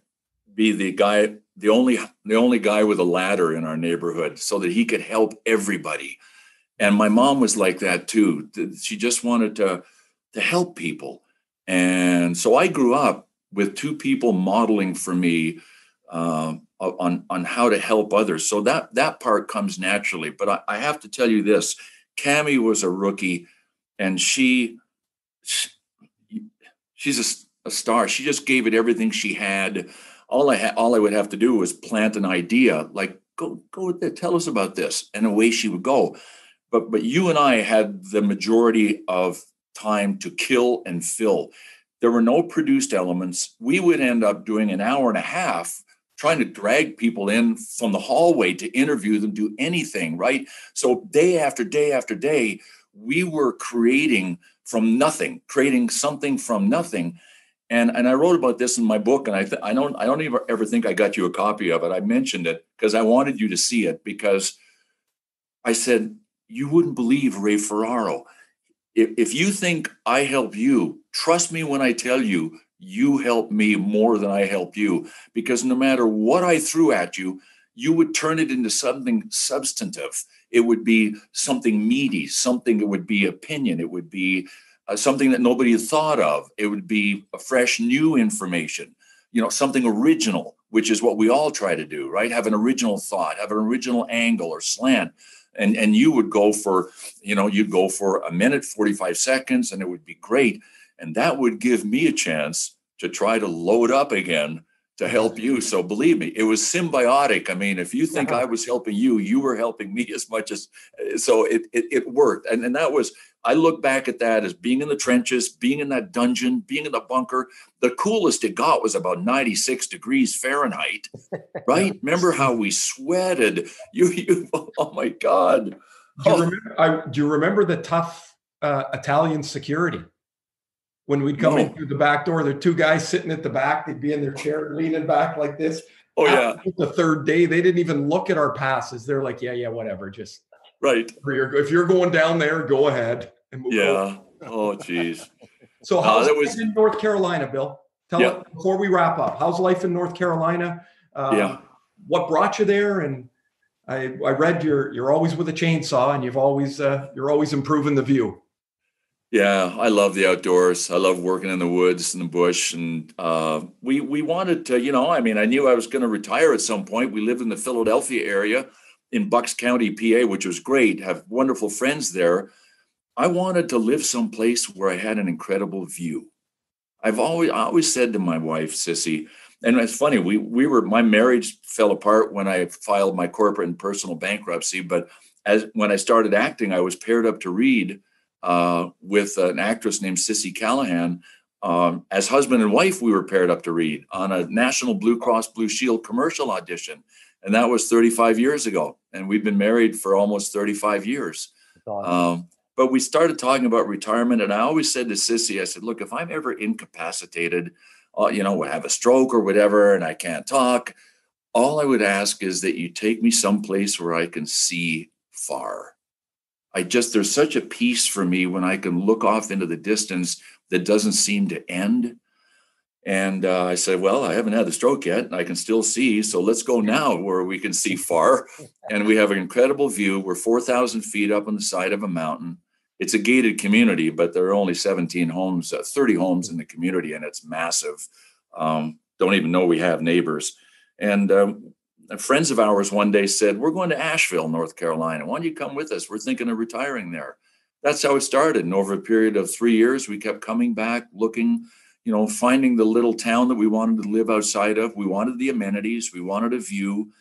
be the guy, the only guy with a ladder in our neighborhood, so that he could help everybody. And my mom was like that too. She just wanted to help people. And so I grew up with two people modeling for me on how to help others. So that part comes naturally. But I have to tell you this, Cammie was a rookie, and she's a star. She just gave it everything she had. All I would have to do was plant an idea, like, go there, tell us about this. And away she would go. But you and I had the majority of time to kill and fill. There were no produced elements. We would end up doing an hour and a half trying to drag people in from the hallway to interview them, do anything, right? So day after day after day, we were creating something from nothing. And I wrote about this in my book, and I don't ever think I got you a copy of it. I mentioned it because I wanted you to see it, because I said, you wouldn't believe Ray Ferraro. If you think I help you, trust me when I tell you, you help me more than I help you. Because no matter what I threw at you, you would turn it into something substantive. It would be something meaty, something that would be opinion. It would be something that nobody had thought of. It would be a fresh, new information, something original, which is what we all try to do, right? Have an original thought, have an original angle or slant. And you would go for, you'd go for a minute, 45 seconds, and it would be great. And that would give me a chance to try to load up again to help you. So believe me, it was symbiotic. I mean, if you think I was helping you, you were helping me as much as, so it worked. And that was, I look back at that as being in the trenches, being in that dungeon, being in the bunker. The coolest it got was about 96 degrees Fahrenheit, right? Remember how we sweated? You oh my God. Do you remember the tough Italian security? When we'd come in through the back door, there are two guys sitting at the back. They'd be in their chair leaning back like this. Oh, yeah. After the third day, they didn't even look at our passes. They're like, yeah, whatever. Just right. If you're going down there, go ahead. And move over. Oh, geez. So how's life in North Carolina, Bill? Tell us before we wrap up. How's life in North Carolina? What brought you there? And I read you're always with a chainsaw, and you're always improving the view. Yeah, I love the outdoors. I love working in the woods and the bush. And we wanted to, I knew I was going to retire at some point. We lived in the Philadelphia area in Bucks County, PA, which was great. Have wonderful friends there. I wanted to live someplace where I had an incredible view. I always said to my wife, Sissy, and it's funny, my marriage fell apart when I filed my corporate and personal bankruptcy. But when I started acting, I was paired up to read with an actress named Sissy Clement. As husband and wife, we were paired up to read on a national Blue Cross Blue Shield commercial audition. And that was 35 years ago. And we've been married for almost 35 years. Awesome. But we started talking about retirement. And I always said to Sissy, I said, look, if I'm ever incapacitated, would have a stroke or whatever, and I can't talk, all I would ask is that you take me someplace where I can see far. There's such a peace for me when I can look off into the distance that doesn't seem to end. And I said, well, I haven't had the stroke yet, and I can still see. So let's go now where we can see far. And we have an incredible view. We're 4,000 feet up on the side of a mountain. It's a gated community, but there are only 17 homes, 30 homes in the community, and it's massive. Don't even know we have neighbors. And friends of ours one day said, we're going to Asheville, North Carolina. Why don't you come with us? We're thinking of retiring there. That's how it started. And over a period of 3 years, we kept coming back, looking, finding the little town that we wanted to live outside of. We wanted the amenities. We wanted a view.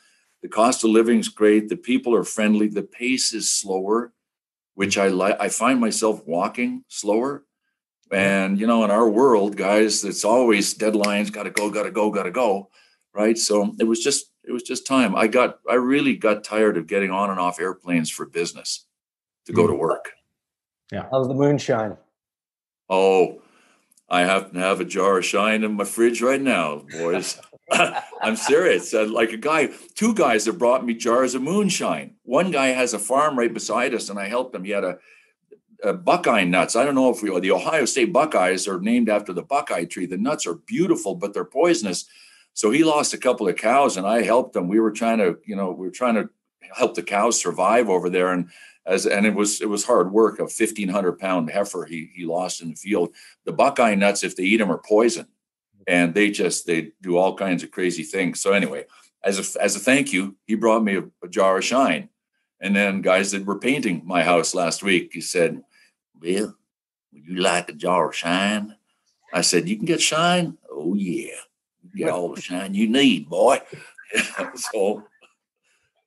The cost of living is great. The people are friendly. The pace is slower, which I like. I find myself walking slower. And, in our world, guys, it's always deadlines, got to go. Right. So it was just time. I really got tired of getting on and off airplanes for business to go to work. Yeah. How's the moonshine? Oh, I happen to have a jar of shine in my fridge right now, boys. I'm serious. Like two guys have brought me jars of moonshine. One guy has a farm right beside us, and I helped him. He had a buckeye nuts. I don't know if the Ohio State Buckeyes are named after the buckeye tree. The nuts are beautiful, but they're poisonous. So he lost a couple of cows, and I helped him. We were trying to, help the cows survive over there, and it was hard work. A 1,500-pound heifer he lost in the field. The buckeye nuts, if they eat them, are poison, and they do all kinds of crazy things. So anyway, as a thank you, he brought me a jar of shine. And then guys that were painting my house last week, he said, "Bill, would you like a jar of shine?" I said, "You can get shine. Oh yeah, you can get all the shine you need, boy."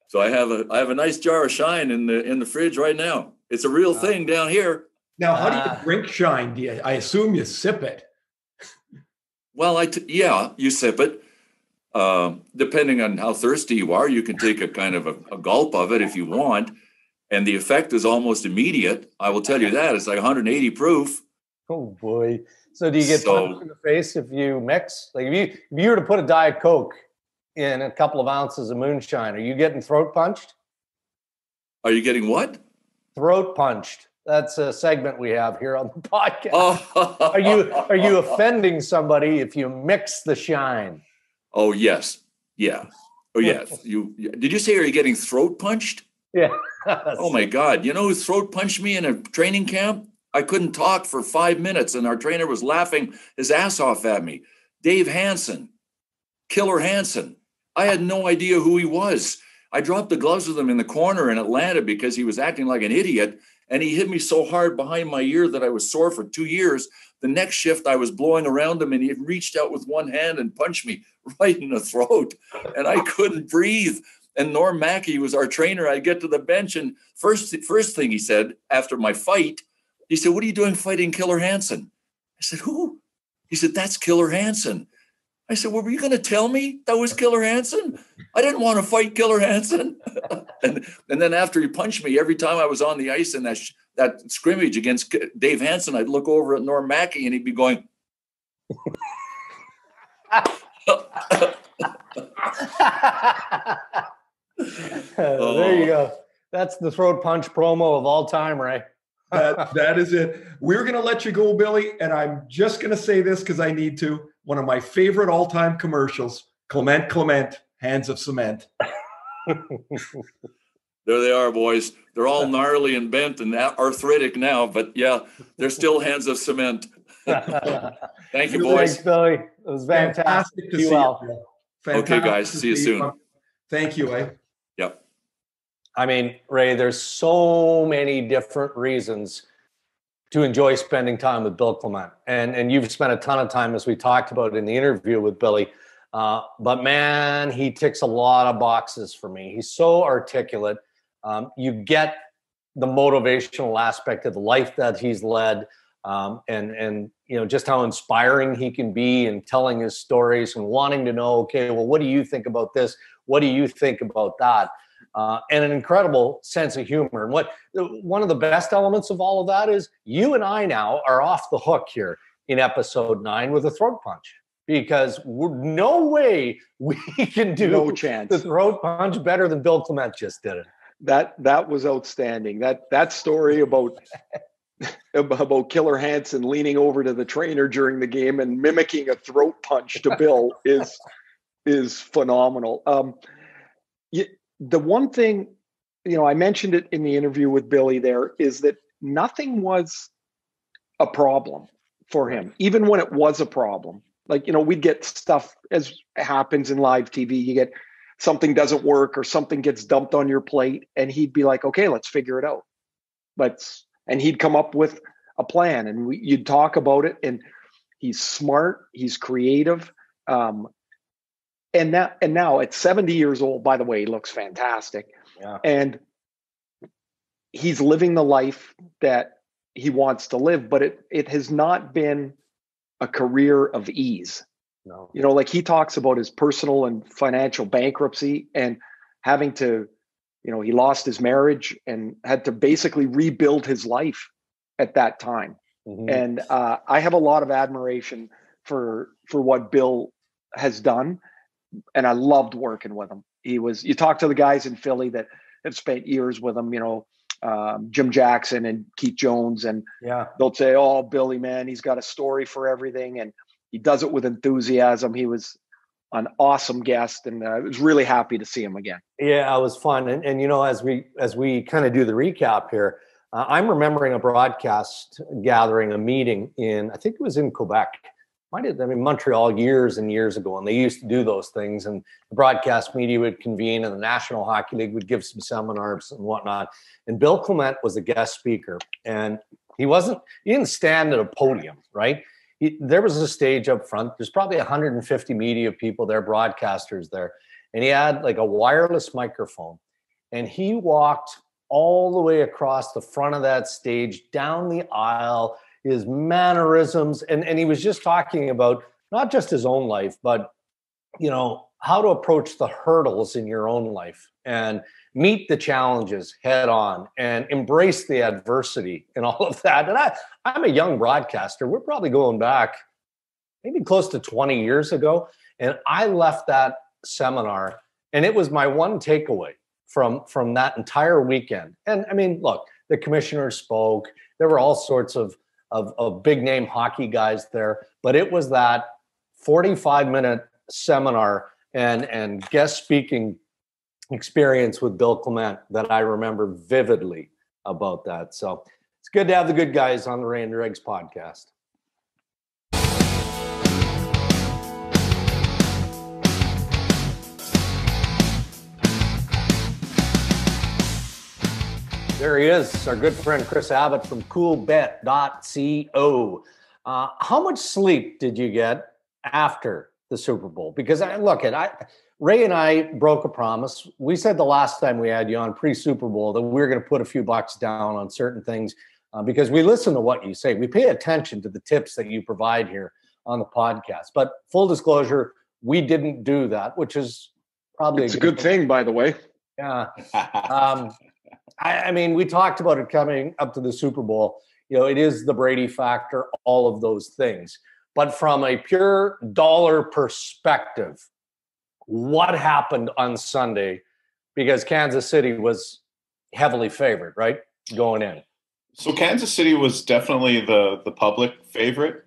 So I have a nice jar of shine in the fridge right now. It's a real thing down here. Now, how do you drink shine? I assume you sip it. Well, you sip it. Depending on how thirsty you are, you can take a kind of a gulp of it if you want, and the effect is almost immediate. I will tell you that. It's like 180 proof. Oh boy! So do you get punched in the face if you mix? Like if you were to put a Diet Coke in a couple of ounces of moonshine, are you getting throat punched? Are you getting what? Throat punched. That's a segment we have here on the podcast. Oh. Are you offending somebody if you mix the shine? Oh yes, yeah. Oh yes. Did you say are you getting throat punched? Yeah. Oh my God! You know who throat punched me in a training camp? I couldn't talk for 5 minutes, and our trainer was laughing his ass off at me. Dave Hansen, Killer Hansen. I had no idea who he was. I dropped the gloves with him in the corner in Atlanta because he was acting like an idiot, and he hit me so hard behind my ear that I was sore for 2 years. The next shift, I was blowing around him, and he reached out with one hand and punched me right in the throat, and I couldn't breathe. And Norm Mackey was our trainer. I get to the bench, and first thing he said after my fight, he said, "What are you doing fighting Killer Hansen?" I said, "Who?" He said, "That's Killer Hansen." I said, "Well, were you going to tell me that was Killer Hansen? I didn't want to fight Killer Hansen." and then after he punched me, every time I was on the ice in that scrimmage against Dave Hansen, I'd look over at Norm Mackey and he'd be going. There you go. That's the throat punch promo of all time, Ray. That is it. We're going to let you go, Billy. And I'm just going to say this because I need to. One of my favorite all-time commercials, Clement, Hands of Cement. There they are, boys. They're all gnarly and bent and arthritic now, but yeah, they're still hands of cement. Thank you, boys. Thanks, Billy. It was fantastic to see you. Okay, guys. See you soon. Thank you, eh? Yep. I mean, Ray, there's so many different reasons to enjoy spending time with Bill Clement. And you've spent a ton of time, as we talked about in the interview with Billy. But, man, he ticks a lot of boxes for me. He's so articulate. You get the motivational aspect of the life that he's led, and you know, just how inspiring he can be in telling his stories and wanting to know, okay, well, what do you think about this? What do you think about that? And an incredible sense of humor. And one of the best elements of all of that is you and I now are off the hook here in episode 9 with a throat punch. Because no way we can do the throat punch better than Bill Clement just did it. That was outstanding. That story about Killer Hansen leaning over to the trainer during the game and mimicking a throat punch to Bill is phenomenal. The one thing, you know, I mentioned it in the interview with Billy there, is that nothing was a problem for him, even when it was a problem. Like, you know, we'd get stuff, as happens in live TV, you get something doesn't work or something gets dumped on your plate, and he'd be like, okay, let's figure it out. And he'd come up with a plan, and you'd talk about it, and he's smart, he's creative. And now at 70 years old, by the way, he looks fantastic. Yeah. And he's living the life that he wants to live, but it has not been a career of ease. No. You know, like he talks about his personal and financial bankruptcy and having to, you know, he lost his marriage and had to basically rebuild his life at that time. Mm-hmm. And I have a lot of admiration for what Bill has done. And I loved working with him. You talk to the guys in Philly that have spent years with him, you know, Jim Jackson and Keith Jones, and they'll say, oh, Billy, man, he's got a story for everything. And he does it with enthusiasm. He was an awesome guest, and I was really happy to see him again. Yeah, it was fun. And you know, as we kind of do the recap here, I'm remembering a broadcast gathering, a meeting in, I think it was in Quebec, Montreal years and years ago, and they used to do those things, and the broadcast media would convene and the National Hockey League would give some seminars and whatnot. And Bill Clement was a guest speaker, and he didn't stand at a podium, right? There was a stage up front. There's probably 150 media people there, broadcasters there. And he had like a wireless microphone, and he walked all the way across the front of that stage, down the aisle, his mannerisms, and he was just talking about not just his own life, but, you know, how to approach the hurdles in your own life and meet the challenges head on and embrace the adversity and all of that. And I'm a young broadcaster. We're probably going back maybe close to 20 years ago. And I left that seminar, and it was my one takeaway from that entire weekend. And I mean, look, the commissioner spoke, there were all sorts of big name hockey guys there, but it was that 45-minute seminar and guest speaking experience with Bill Clement that I remember vividly about that. So it's good to have the good guys on the Ray and Dregs podcast. There he is, our good friend Chris Abbott from CoolBet.co. How much sleep did you get after the Super Bowl? Because Ray and I broke a promise. We said the last time we had you on pre-Super Bowl that we were going to put a few bucks down on certain things because we listen to what you say. We pay attention to the tips that you provide here on the podcast. But full disclosure, we didn't do that, which is probably a good thing, by the way. Yeah. I mean, we talked about it coming up to the Super Bowl. You know, it is the Brady factor, all of those things. But from a pure dollar perspective, what happened on Sunday? Because Kansas City was heavily favored, right, going in. So Kansas City was definitely the public favorite.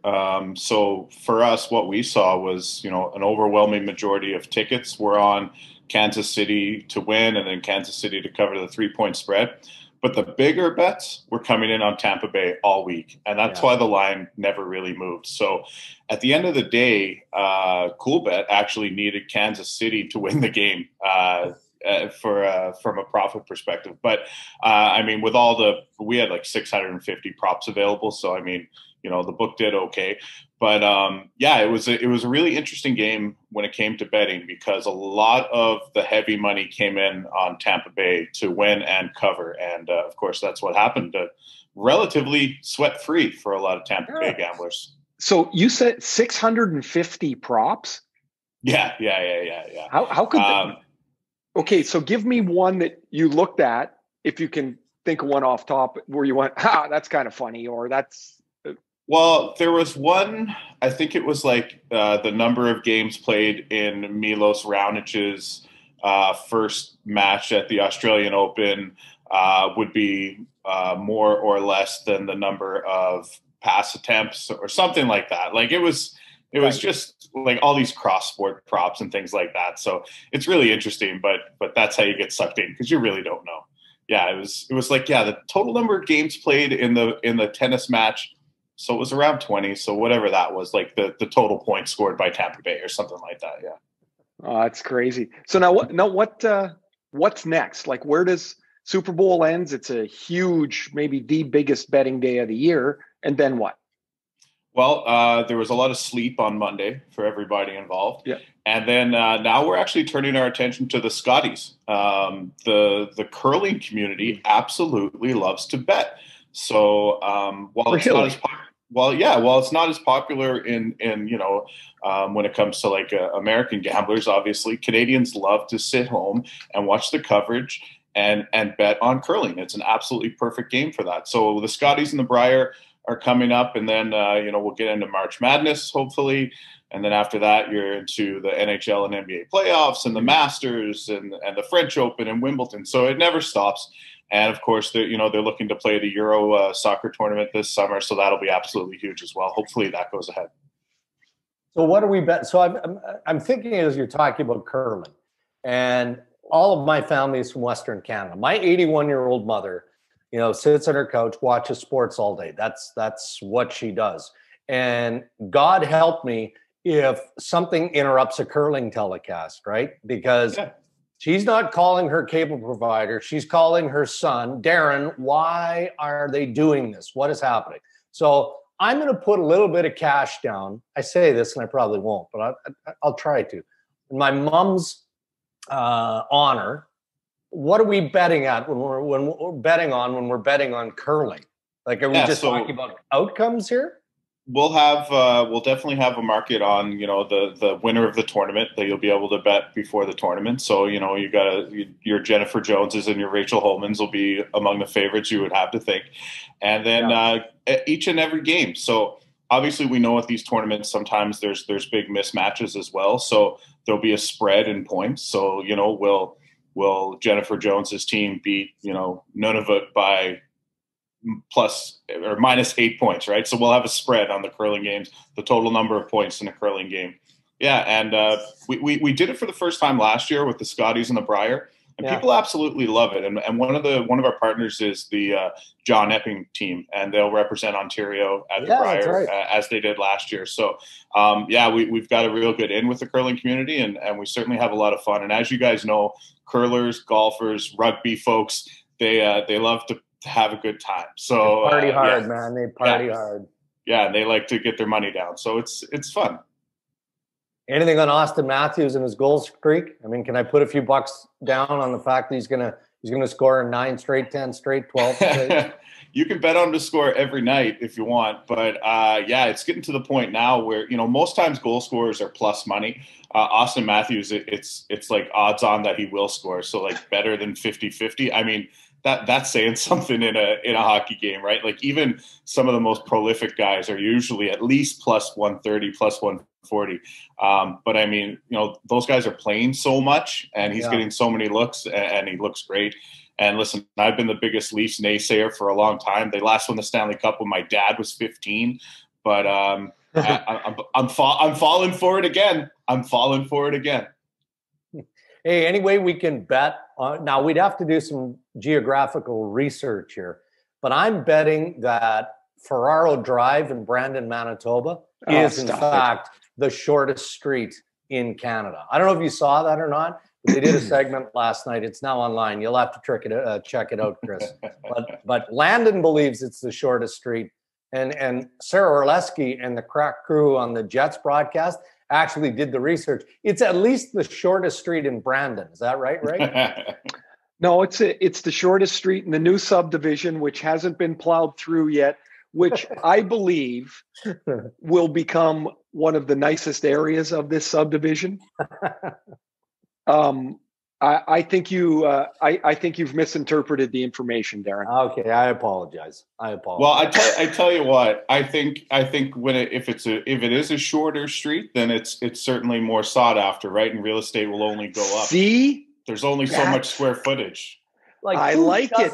So for us, what we saw was, you know, an overwhelming majority of tickets were on Kansas City to win and then Kansas City to cover the 3-point spread. But the bigger bets were coming in on Tampa Bay all week, and that's why the line never really moved. So at the end of the day, CoolBet actually needed Kansas City to win the game from a profit perspective. But, I mean, with all the – we had like 650 props available, so, I mean, you know, the book did okay. But, yeah, it was a really interesting game when it came to betting because a lot of the heavy money came in on Tampa Bay to win and cover. And, of course, that's what happened. Relatively sweat-free for a lot of Tampa Bay gamblers. So you said 650 props? Yeah. How could – okay, so give me one that you looked at, if you can think of one off top, where you went, that's kind of funny, or that's – Well, there was one, I think it was like the number of games played in Milos Raonic's first match at the Australian Open would be more or less than the number of pass attempts or something like that. Like it was just like all these cross-sport props and things like that. So it's really interesting, but that's how you get sucked in because you really don't know. Yeah, it was like, the total number of games played in the tennis match. So it was around 20. So whatever that was, like the total points scored by Tampa Bay or something like that. Yeah. Oh, that's crazy. So now what's next? Like, where does Super Bowl ends? It's a huge, maybe the biggest betting day of the year. And then what? Well, there was a lot of sleep on Monday for everybody involved. Yeah. And then now we're actually turning our attention to the Scotties. The curling community absolutely loves to bet. So while it's not as popular in you know when it comes to like American gamblers, obviously Canadians love to sit home and watch the coverage and bet on curling. It's an absolutely perfect game for that. So the Scotties and the Brier are coming up, and then we'll get into March Madness hopefully, and then after that you're into the NHL and NBA playoffs and the Masters and the French Open and Wimbledon. So it never stops. And of course, they're looking to play the Euro soccer tournament this summer, so that'll be absolutely huge as well. Hopefully, that goes ahead. So, what do we bet? So, I'm thinking as you're talking about curling, and all of my family is from Western Canada. My 81-year-old mother, sits on her couch, watches sports all day. That's what she does. And God help me if something interrupts a curling telecast, right? Because she's not calling her cable provider. She's calling her son, Darren. Why are they doing this? What is happening? So I'm going to put a little bit of cash down. I say this and I probably won't, but I'll try to. In my mom's honor, what are we betting at when we're betting on curling? Like, are we just talking about outcomes here? We'll definitely have a market on, the winner of the tournament that you'll be able to bet before the tournament. So, you got your Jennifer Joneses and your Rachel Holmans will be among the favorites, you would have to think. And then each and every game. So obviously we know at these tournaments, sometimes there's big mismatches as well. So there'll be a spread in points. So, will Jennifer Jones's team beat, Nunavut by plus or minus 8 points, right? So we'll have a spread on the curling games, the total number of points in a curling game. Yeah, and we did it for the first time last year with the Scotties and the Brier, and people absolutely love it. And one of our partners is the John Epping team, and they'll represent Ontario at the Brier as they did last year. So we've got a real good in with the curling community, and we certainly have a lot of fun. And as you guys know, curlers, golfers, rugby folks, they love to have a good time. So they party hard, man. They party hard. Yeah, and they like to get their money down. So it's fun. Anything on Austin Matthews and his goal streak? I mean, can I put a few bucks down on the fact that he's gonna score 9 straight, 10 straight, 12 straight? You can bet on him to score every night if you want, but it's getting to the point now where most times goal scorers are plus money. Austin Matthews, it's like odds on that he will score, so like better than 50-50. I mean, That's saying something in a hockey game, right? Like even some of the most prolific guys are usually at least plus 130, plus 140. But I mean, those guys are playing so much, and he's getting so many looks, and he looks great. And listen, I've been the biggest Leafs naysayer for a long time. They last won the Stanley Cup when my dad was 15, but I'm falling for it again. hey, any way we can bet on, now we'd have to do some geographical research here, but I'm betting that Ferraro Drive in Brandon, Manitoba is in fact the shortest street in Canada. I don't know if you saw that or not, but they did a segment last night. It's now online. You'll have to check it out, Chris. But Landon believes it's the shortest street. And Sarah Orleski and the crack crew on the Jets broadcast actually did the research. It's at least the shortest street in Brandon. Is that right, Ray? No, it's the shortest street in the new subdivision, which hasn't been plowed through yet, which I believe will become one of the nicest areas of this subdivision. I think you've misinterpreted the information, Darren. Okay, I apologize. Well, I tell you what, I think if it is a shorter street, then it's certainly more sought after, right? And real estate will only go up. See, there's only so much square footage. Like I like it.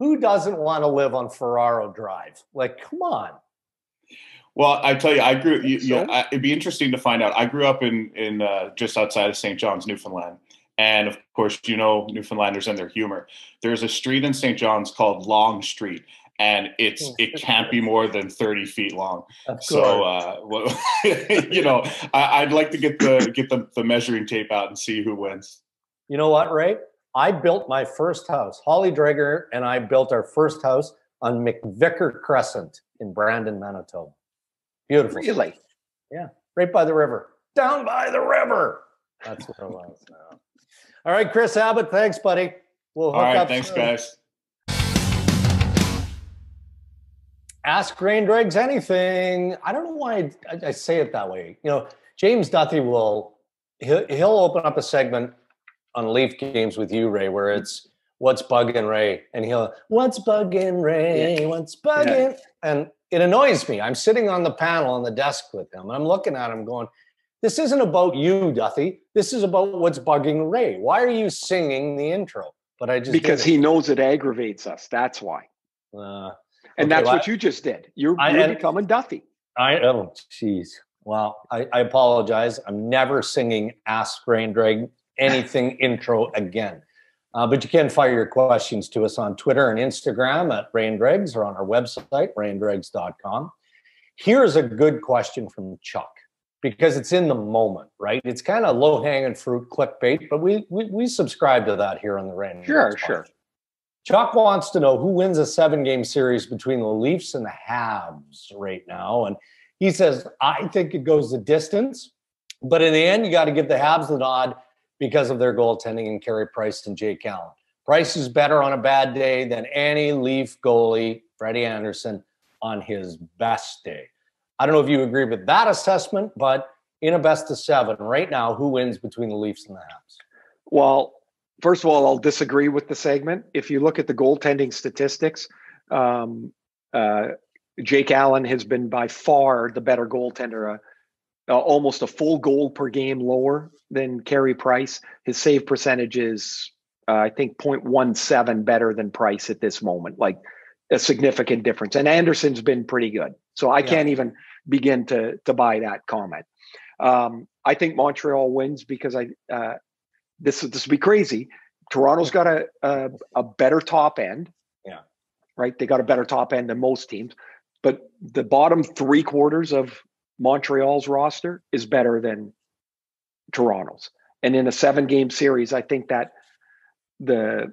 Who doesn't want to live on Ferraro Drive? Like, come on. Well, I tell you, it'd be interesting to find out. I grew up in just outside of St. John's, Newfoundland. And of course, you know, Newfoundlanders and their humor. There's a street in St. John's called Long Street, and it can't be more than 30 feet long. So, you know, I'd like to get the measuring tape out and see who wins. You know what, Ray? I built my first house. Holly Drager and I built our first house on McVicker Crescent in Brandon, Manitoba. Beautiful. Really? Yeah. Right by the river. Down by the river. That's what it was now. All right, Chris Abbott, thanks, buddy. We'll hook up. All right, thanks, guys. Ask Ray and Dregs anything. I don't know why I say it that way. You know, James Duthie he'll open up a segment on Leaf games with you, Ray, where it's what's bugging Ray, and he'll what's bugging Ray, what's bugging, and it annoys me. I'm sitting on the panel on the desk with him, and I'm looking at him going, this isn't about you, Duthie. This is about what's bugging Ray. Why are you singing the intro? But I just because he knows it aggravates us. That's why. And that's what you just did. You're becoming Duthie. Oh, jeez. Well, I apologize. I'm never singing Ask Ray and Dreg anything intro again. But you can fire your questions to us on Twitter and Instagram at Ray and Dregs or on our website, rayandregs.com. Here's a good question from Chuck, because it's in the moment, right? It's kind of low-hanging fruit clickbait, but we subscribe to that here on the Random. Sure. Chuck wants to know who wins a 7-game series between the Leafs and the Habs right now. And he says, I think it goes the distance, but in the end, you got to give the Habs the nod because of their goaltending and Carey Price and Jake Allen. Price is better on a bad day than any Leaf goalie, Freddie Anderson, on his best day. I don't know if you agree with that assessment, but in a best-of-7 right now, who wins between the Leafs and the Habs? Well, first of all, I'll disagree with the segment. If you look at the goaltending statistics, Jake Allen has been by far the better goaltender, almost a full goal per game lower than Carey Price. His save percentage is, I think, 0.17 better than Price at this moment, like a significant difference. And Anderson's been pretty good. So I can't even begin to buy that comment. I think Montreal wins because this would be crazy. Toronto's got a better top end, right? They got a better top end than most teams, but the bottom 3/4 of Montreal's roster is better than Toronto's. And in a 7-game series, I think that the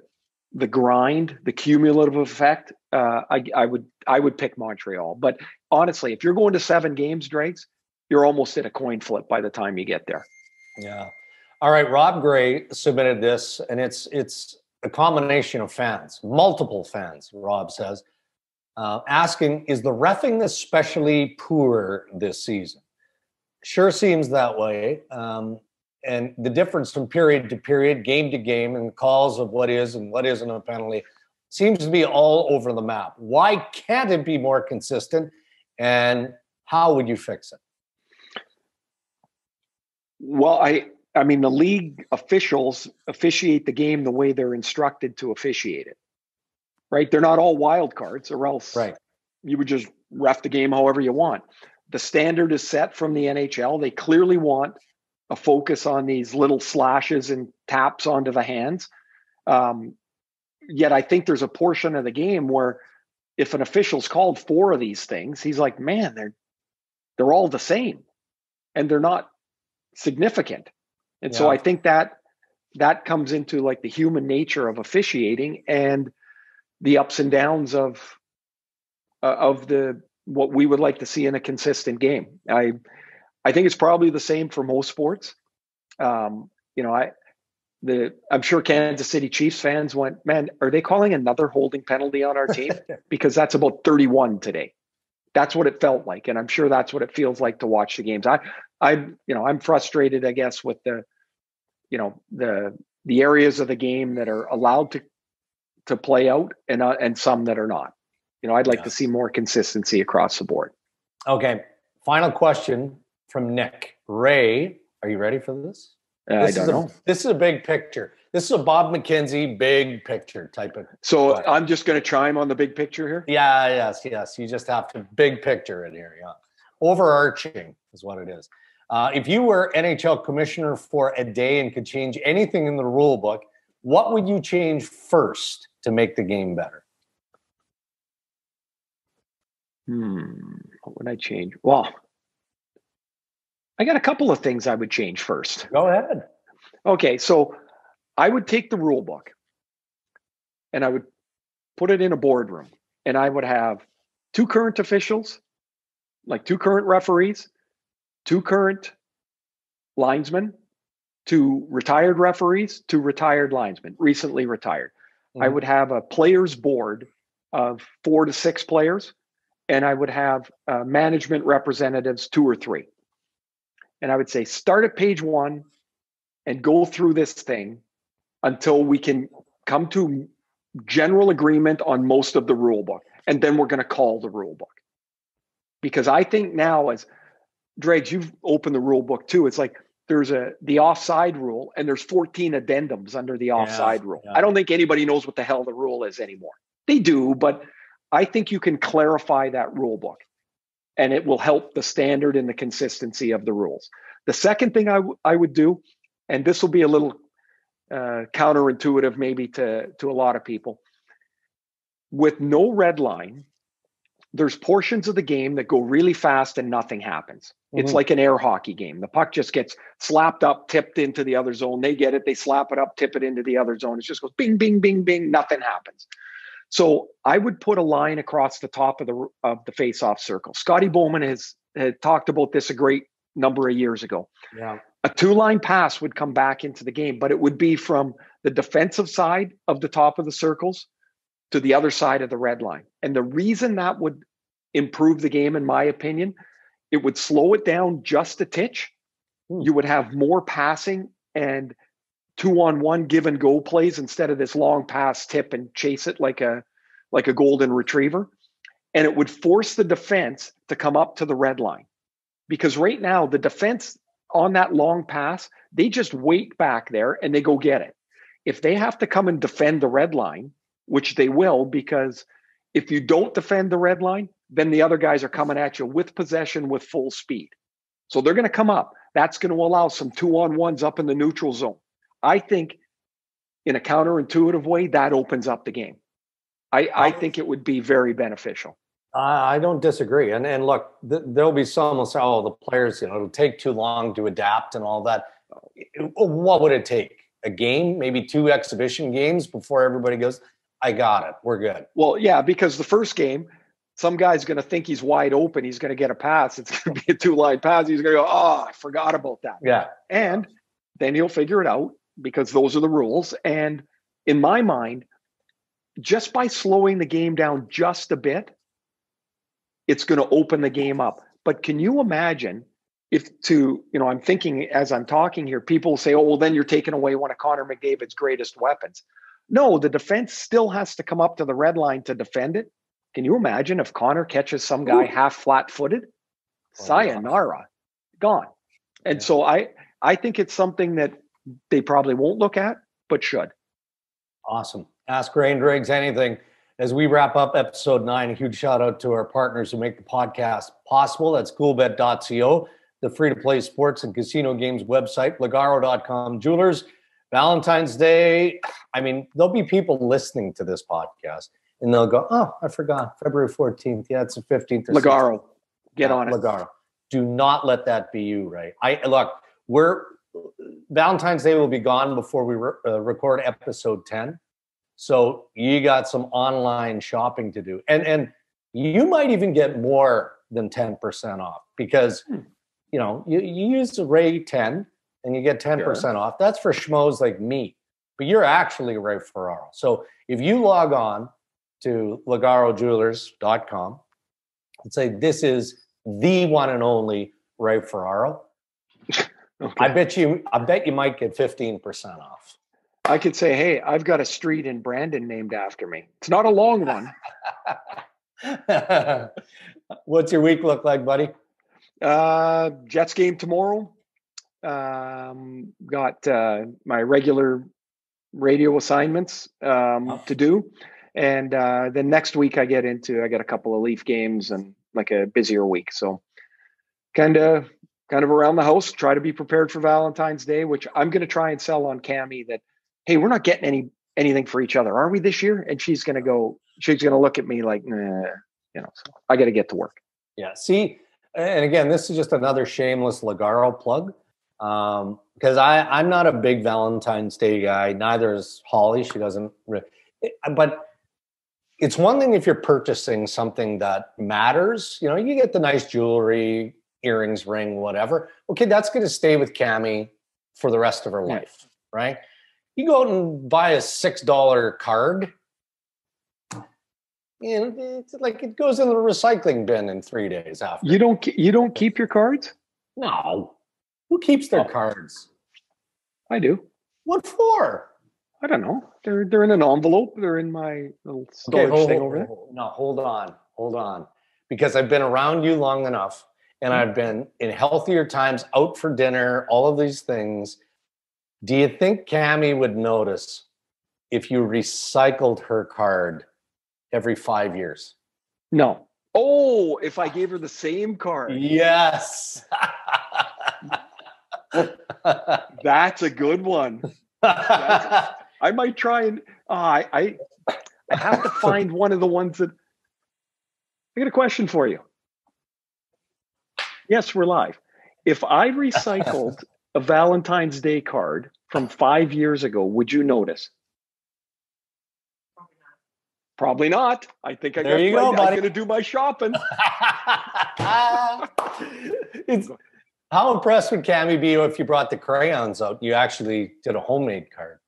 grind, the cumulative effect, I would pick Montreal. But honestly, if you're going to 7 games, Dregs, you're almost at a coin flip by the time you get there. Yeah. All right. Rob Gray submitted this, and it's a combination of fans, multiple fans, Rob says, asking, is the reffing especially poor this season? Sure seems that way. And the difference from period to period, game to game, and calls of what is and what isn't a penalty seems to be all over the map. Why can't it be more consistent? And how would you fix it? Well, I mean, the league officials officiate the game the way they're instructed to officiate it, right? They're not all wild cards, or else you would just ref the game however you want. The standard is set from the NHL. They clearly want a focus on these little slashes and taps onto the hands. Yet I think there's a portion of the game where if an official's called four of these things, he's like, man, they're all the same and they're not significant. And so I think that comes into like the human nature of officiating and the ups and downs of the, what we would like to see in a consistent game. I think it's probably the same for most sports. I'm sure Kansas City Chiefs fans went, man, are they calling another holding penalty on our team? Because that's about 31 today. That's what it felt like. And I'm sure that's what it feels like to watch the games. I'm frustrated, I guess, with the areas of the game that are allowed to play out and some that are not. I'd like to see more consistency across the board. Okay. Final question from Nick. Ray, are you ready for this? I don't know. This is a big picture. This is a Bob McKenzie big picture type of. So question. I'm just going to chime on the big picture here? Yeah, yes. You just have to big picture it here. Yeah. Overarching is what it is. If you were NHL commissioner for a day and could change anything in the rule book, what would you change first to make the game better? What would I change? Well, I got a couple of things I would change first. Go ahead. Okay, so I would take the rule book and I would put it in a boardroom and I would have two current officials, like two current referees, two current linesmen, two retired referees, two retired linesmen, recently retired. Mm-hmm. I would have a players board of 4 to 6 players. And I would have management representatives, 2 or 3. And I would say, start at page 1 and go through this thing until we can come to general agreement on most of the rule book. And then we're going to call the rule book. Because I think now, as Dregs, you've opened the rule book too. It's like there's the offside rule and there's 14 addendums under the offside rule. Yeah. I don't think anybody knows what the hell the rule is anymore. They do, but I think you can clarify that rule book and it will help the standard and the consistency of the rules. The second thing I would do, and this will be a little counterintuitive maybe to a lot of people, with no red line, there's portions of the game that go really fast and nothing happens. Mm-hmm. It's like an air hockey game. The puck just gets slapped up, tipped into the other zone. They get it, they slap it up, tip it into the other zone. It just goes bing, bing, bing, bing, nothing happens. So I would put a line across the top of the face-off circle. Scotty Bowman had talked about this a great number of years ago. Yeah. A 2-line pass would come back into the game, but it would be from the defensive side of the top of the circles to the other side of the red line. And the reason that would improve the game, in my opinion, it would slow it down just a titch. Ooh. You would have more passing and 2-on-1 give and go plays instead of this long pass tip and chase it like a golden retriever. And it would force the defense to come up to the red line. Because right now the defense on that long pass, they just wait back there and they go get it. If they have to come and defend the red line, which they will, because if you don't defend the red line, then the other guys are coming at you with possession with full speed. So they're going to come up. That's going to allow some 2-on-1s up in the neutral zone. I think in a counterintuitive way, that opens up the game. I think it would be very beneficial. I don't disagree. And look, there'll be some will say, oh, the players, it'll take too long to adapt and all that. What would it take? A game, maybe 2 exhibition games before everybody goes, I got it. We're good. Well, yeah, because the first game, some guy's going to think he's wide open. He's going to get a pass. It's going to be a 2-line pass. He's going to go, oh, I forgot about that. Yeah. And then he'll figure it out, because those are the rules. And in my mind, just by slowing the game down just a bit, it's going to open the game up. But can you imagine I'm thinking as I'm talking here, people say, oh, well, then you're taking away one of Connor McDavid's greatest weapons. No, the defense still has to come up to the red line to defend it. Can you imagine if Connor catches some guy half flat-footed? Oh, sayonara, gone. And so I think it's something that they probably won't look at, but should. Awesome. Ask Ray and Dregs anything. As we wrap up episode 9, a huge shout out to our partners who make the podcast possible. That's CoolBet.co. the free-to-play sports and casino games website, Lugaro.com. Jewelers, Valentine's Day. I mean, there'll be people listening to this podcast, and they'll go, oh, I forgot, February 14th. Yeah, it's the 15th. Lugaro, get on it. Lugaro. Do not let that be you, right? Look, Valentine's Day will be gone before we record episode 10. So you got some online shopping to do. And you might even get more than 10% off because, you know, you use the Ray 10 and you get 10% off. That's for schmoes like me, but you're actually Ray Ferraro. So if you log on to LugaroJewelers.com and say, this is the one and only Ray Ferraro, okay, I bet you might get 15% off. I could say, hey, I've got a street in Brandon named after me. It's not a long one. What's your week look like, buddy? Jets game tomorrow. Got my regular radio assignments to do. And then next week I get a couple of Leaf games and like a busier week. So kind of around the house, try to be prepared for Valentine's Day, which I'm going to try and sell on Cammie that, hey, we're not getting anything for each other, are we, this year? And she's going to look at me like, nah, you know, so I got to get to work. Yeah. See, and again, this is just another shameless Lugaro plug. Because I'm not a big Valentine's Day guy. Neither is Holly. She doesn't really, but it's one thing if you're purchasing something that matters, you know, you get the nice jewelry, earrings, ring, whatever. Okay, that's going to stay with Cammie for the rest of her life, right? You go out and buy a $6 card, and it's like it goes in the recycling bin in 3 days after. You don't keep your cards? No. Who keeps their cards? I do. What for? I don't know. They're in an envelope. They're in my little storage thing over there. No, hold on, because I've been around you long enough. And I've been in healthier times, out for dinner, all of these things. Do you think Cammie would notice if you recycled her card every 5 years? No. Oh, if I gave her the same card. Yes. That's a good one. I might try and I have to find one of the ones that. I got a question for you. Yes, we're live. If I recycled a Valentine's Day card from 5 years ago, would you notice? Probably not. I think I got going to do my shopping. How impressed would Cammie be if you brought the crayons out? You actually did a homemade card.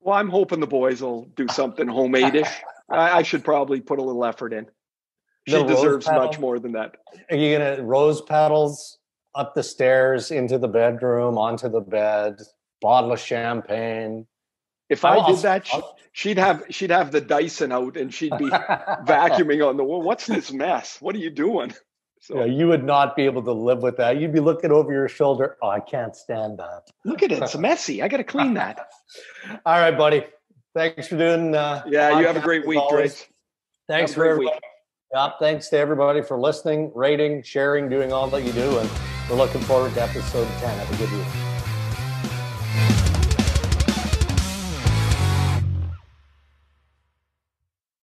Well, I'm hoping the boys will do something homemade-ish. I should probably put a little effort in. She deserves much more than that. Are you going to rose petals up the stairs, into the bedroom, onto the bed, bottle of champagne? If I did that, she'd have the Dyson out and she'd be vacuuming on the wall. What's this mess? What are you doing? So, yeah, you would not be able to live with that. You'd be looking over your shoulder. Oh, I can't stand that. Look at it. It's messy. I got to clean that. All right, buddy. Thanks for doing. You have a great week, Grace. Thanks for everybody. Yep, thanks to everybody for listening, rating, sharing, doing all that you do, and we're looking forward to episode 10. Have a good week.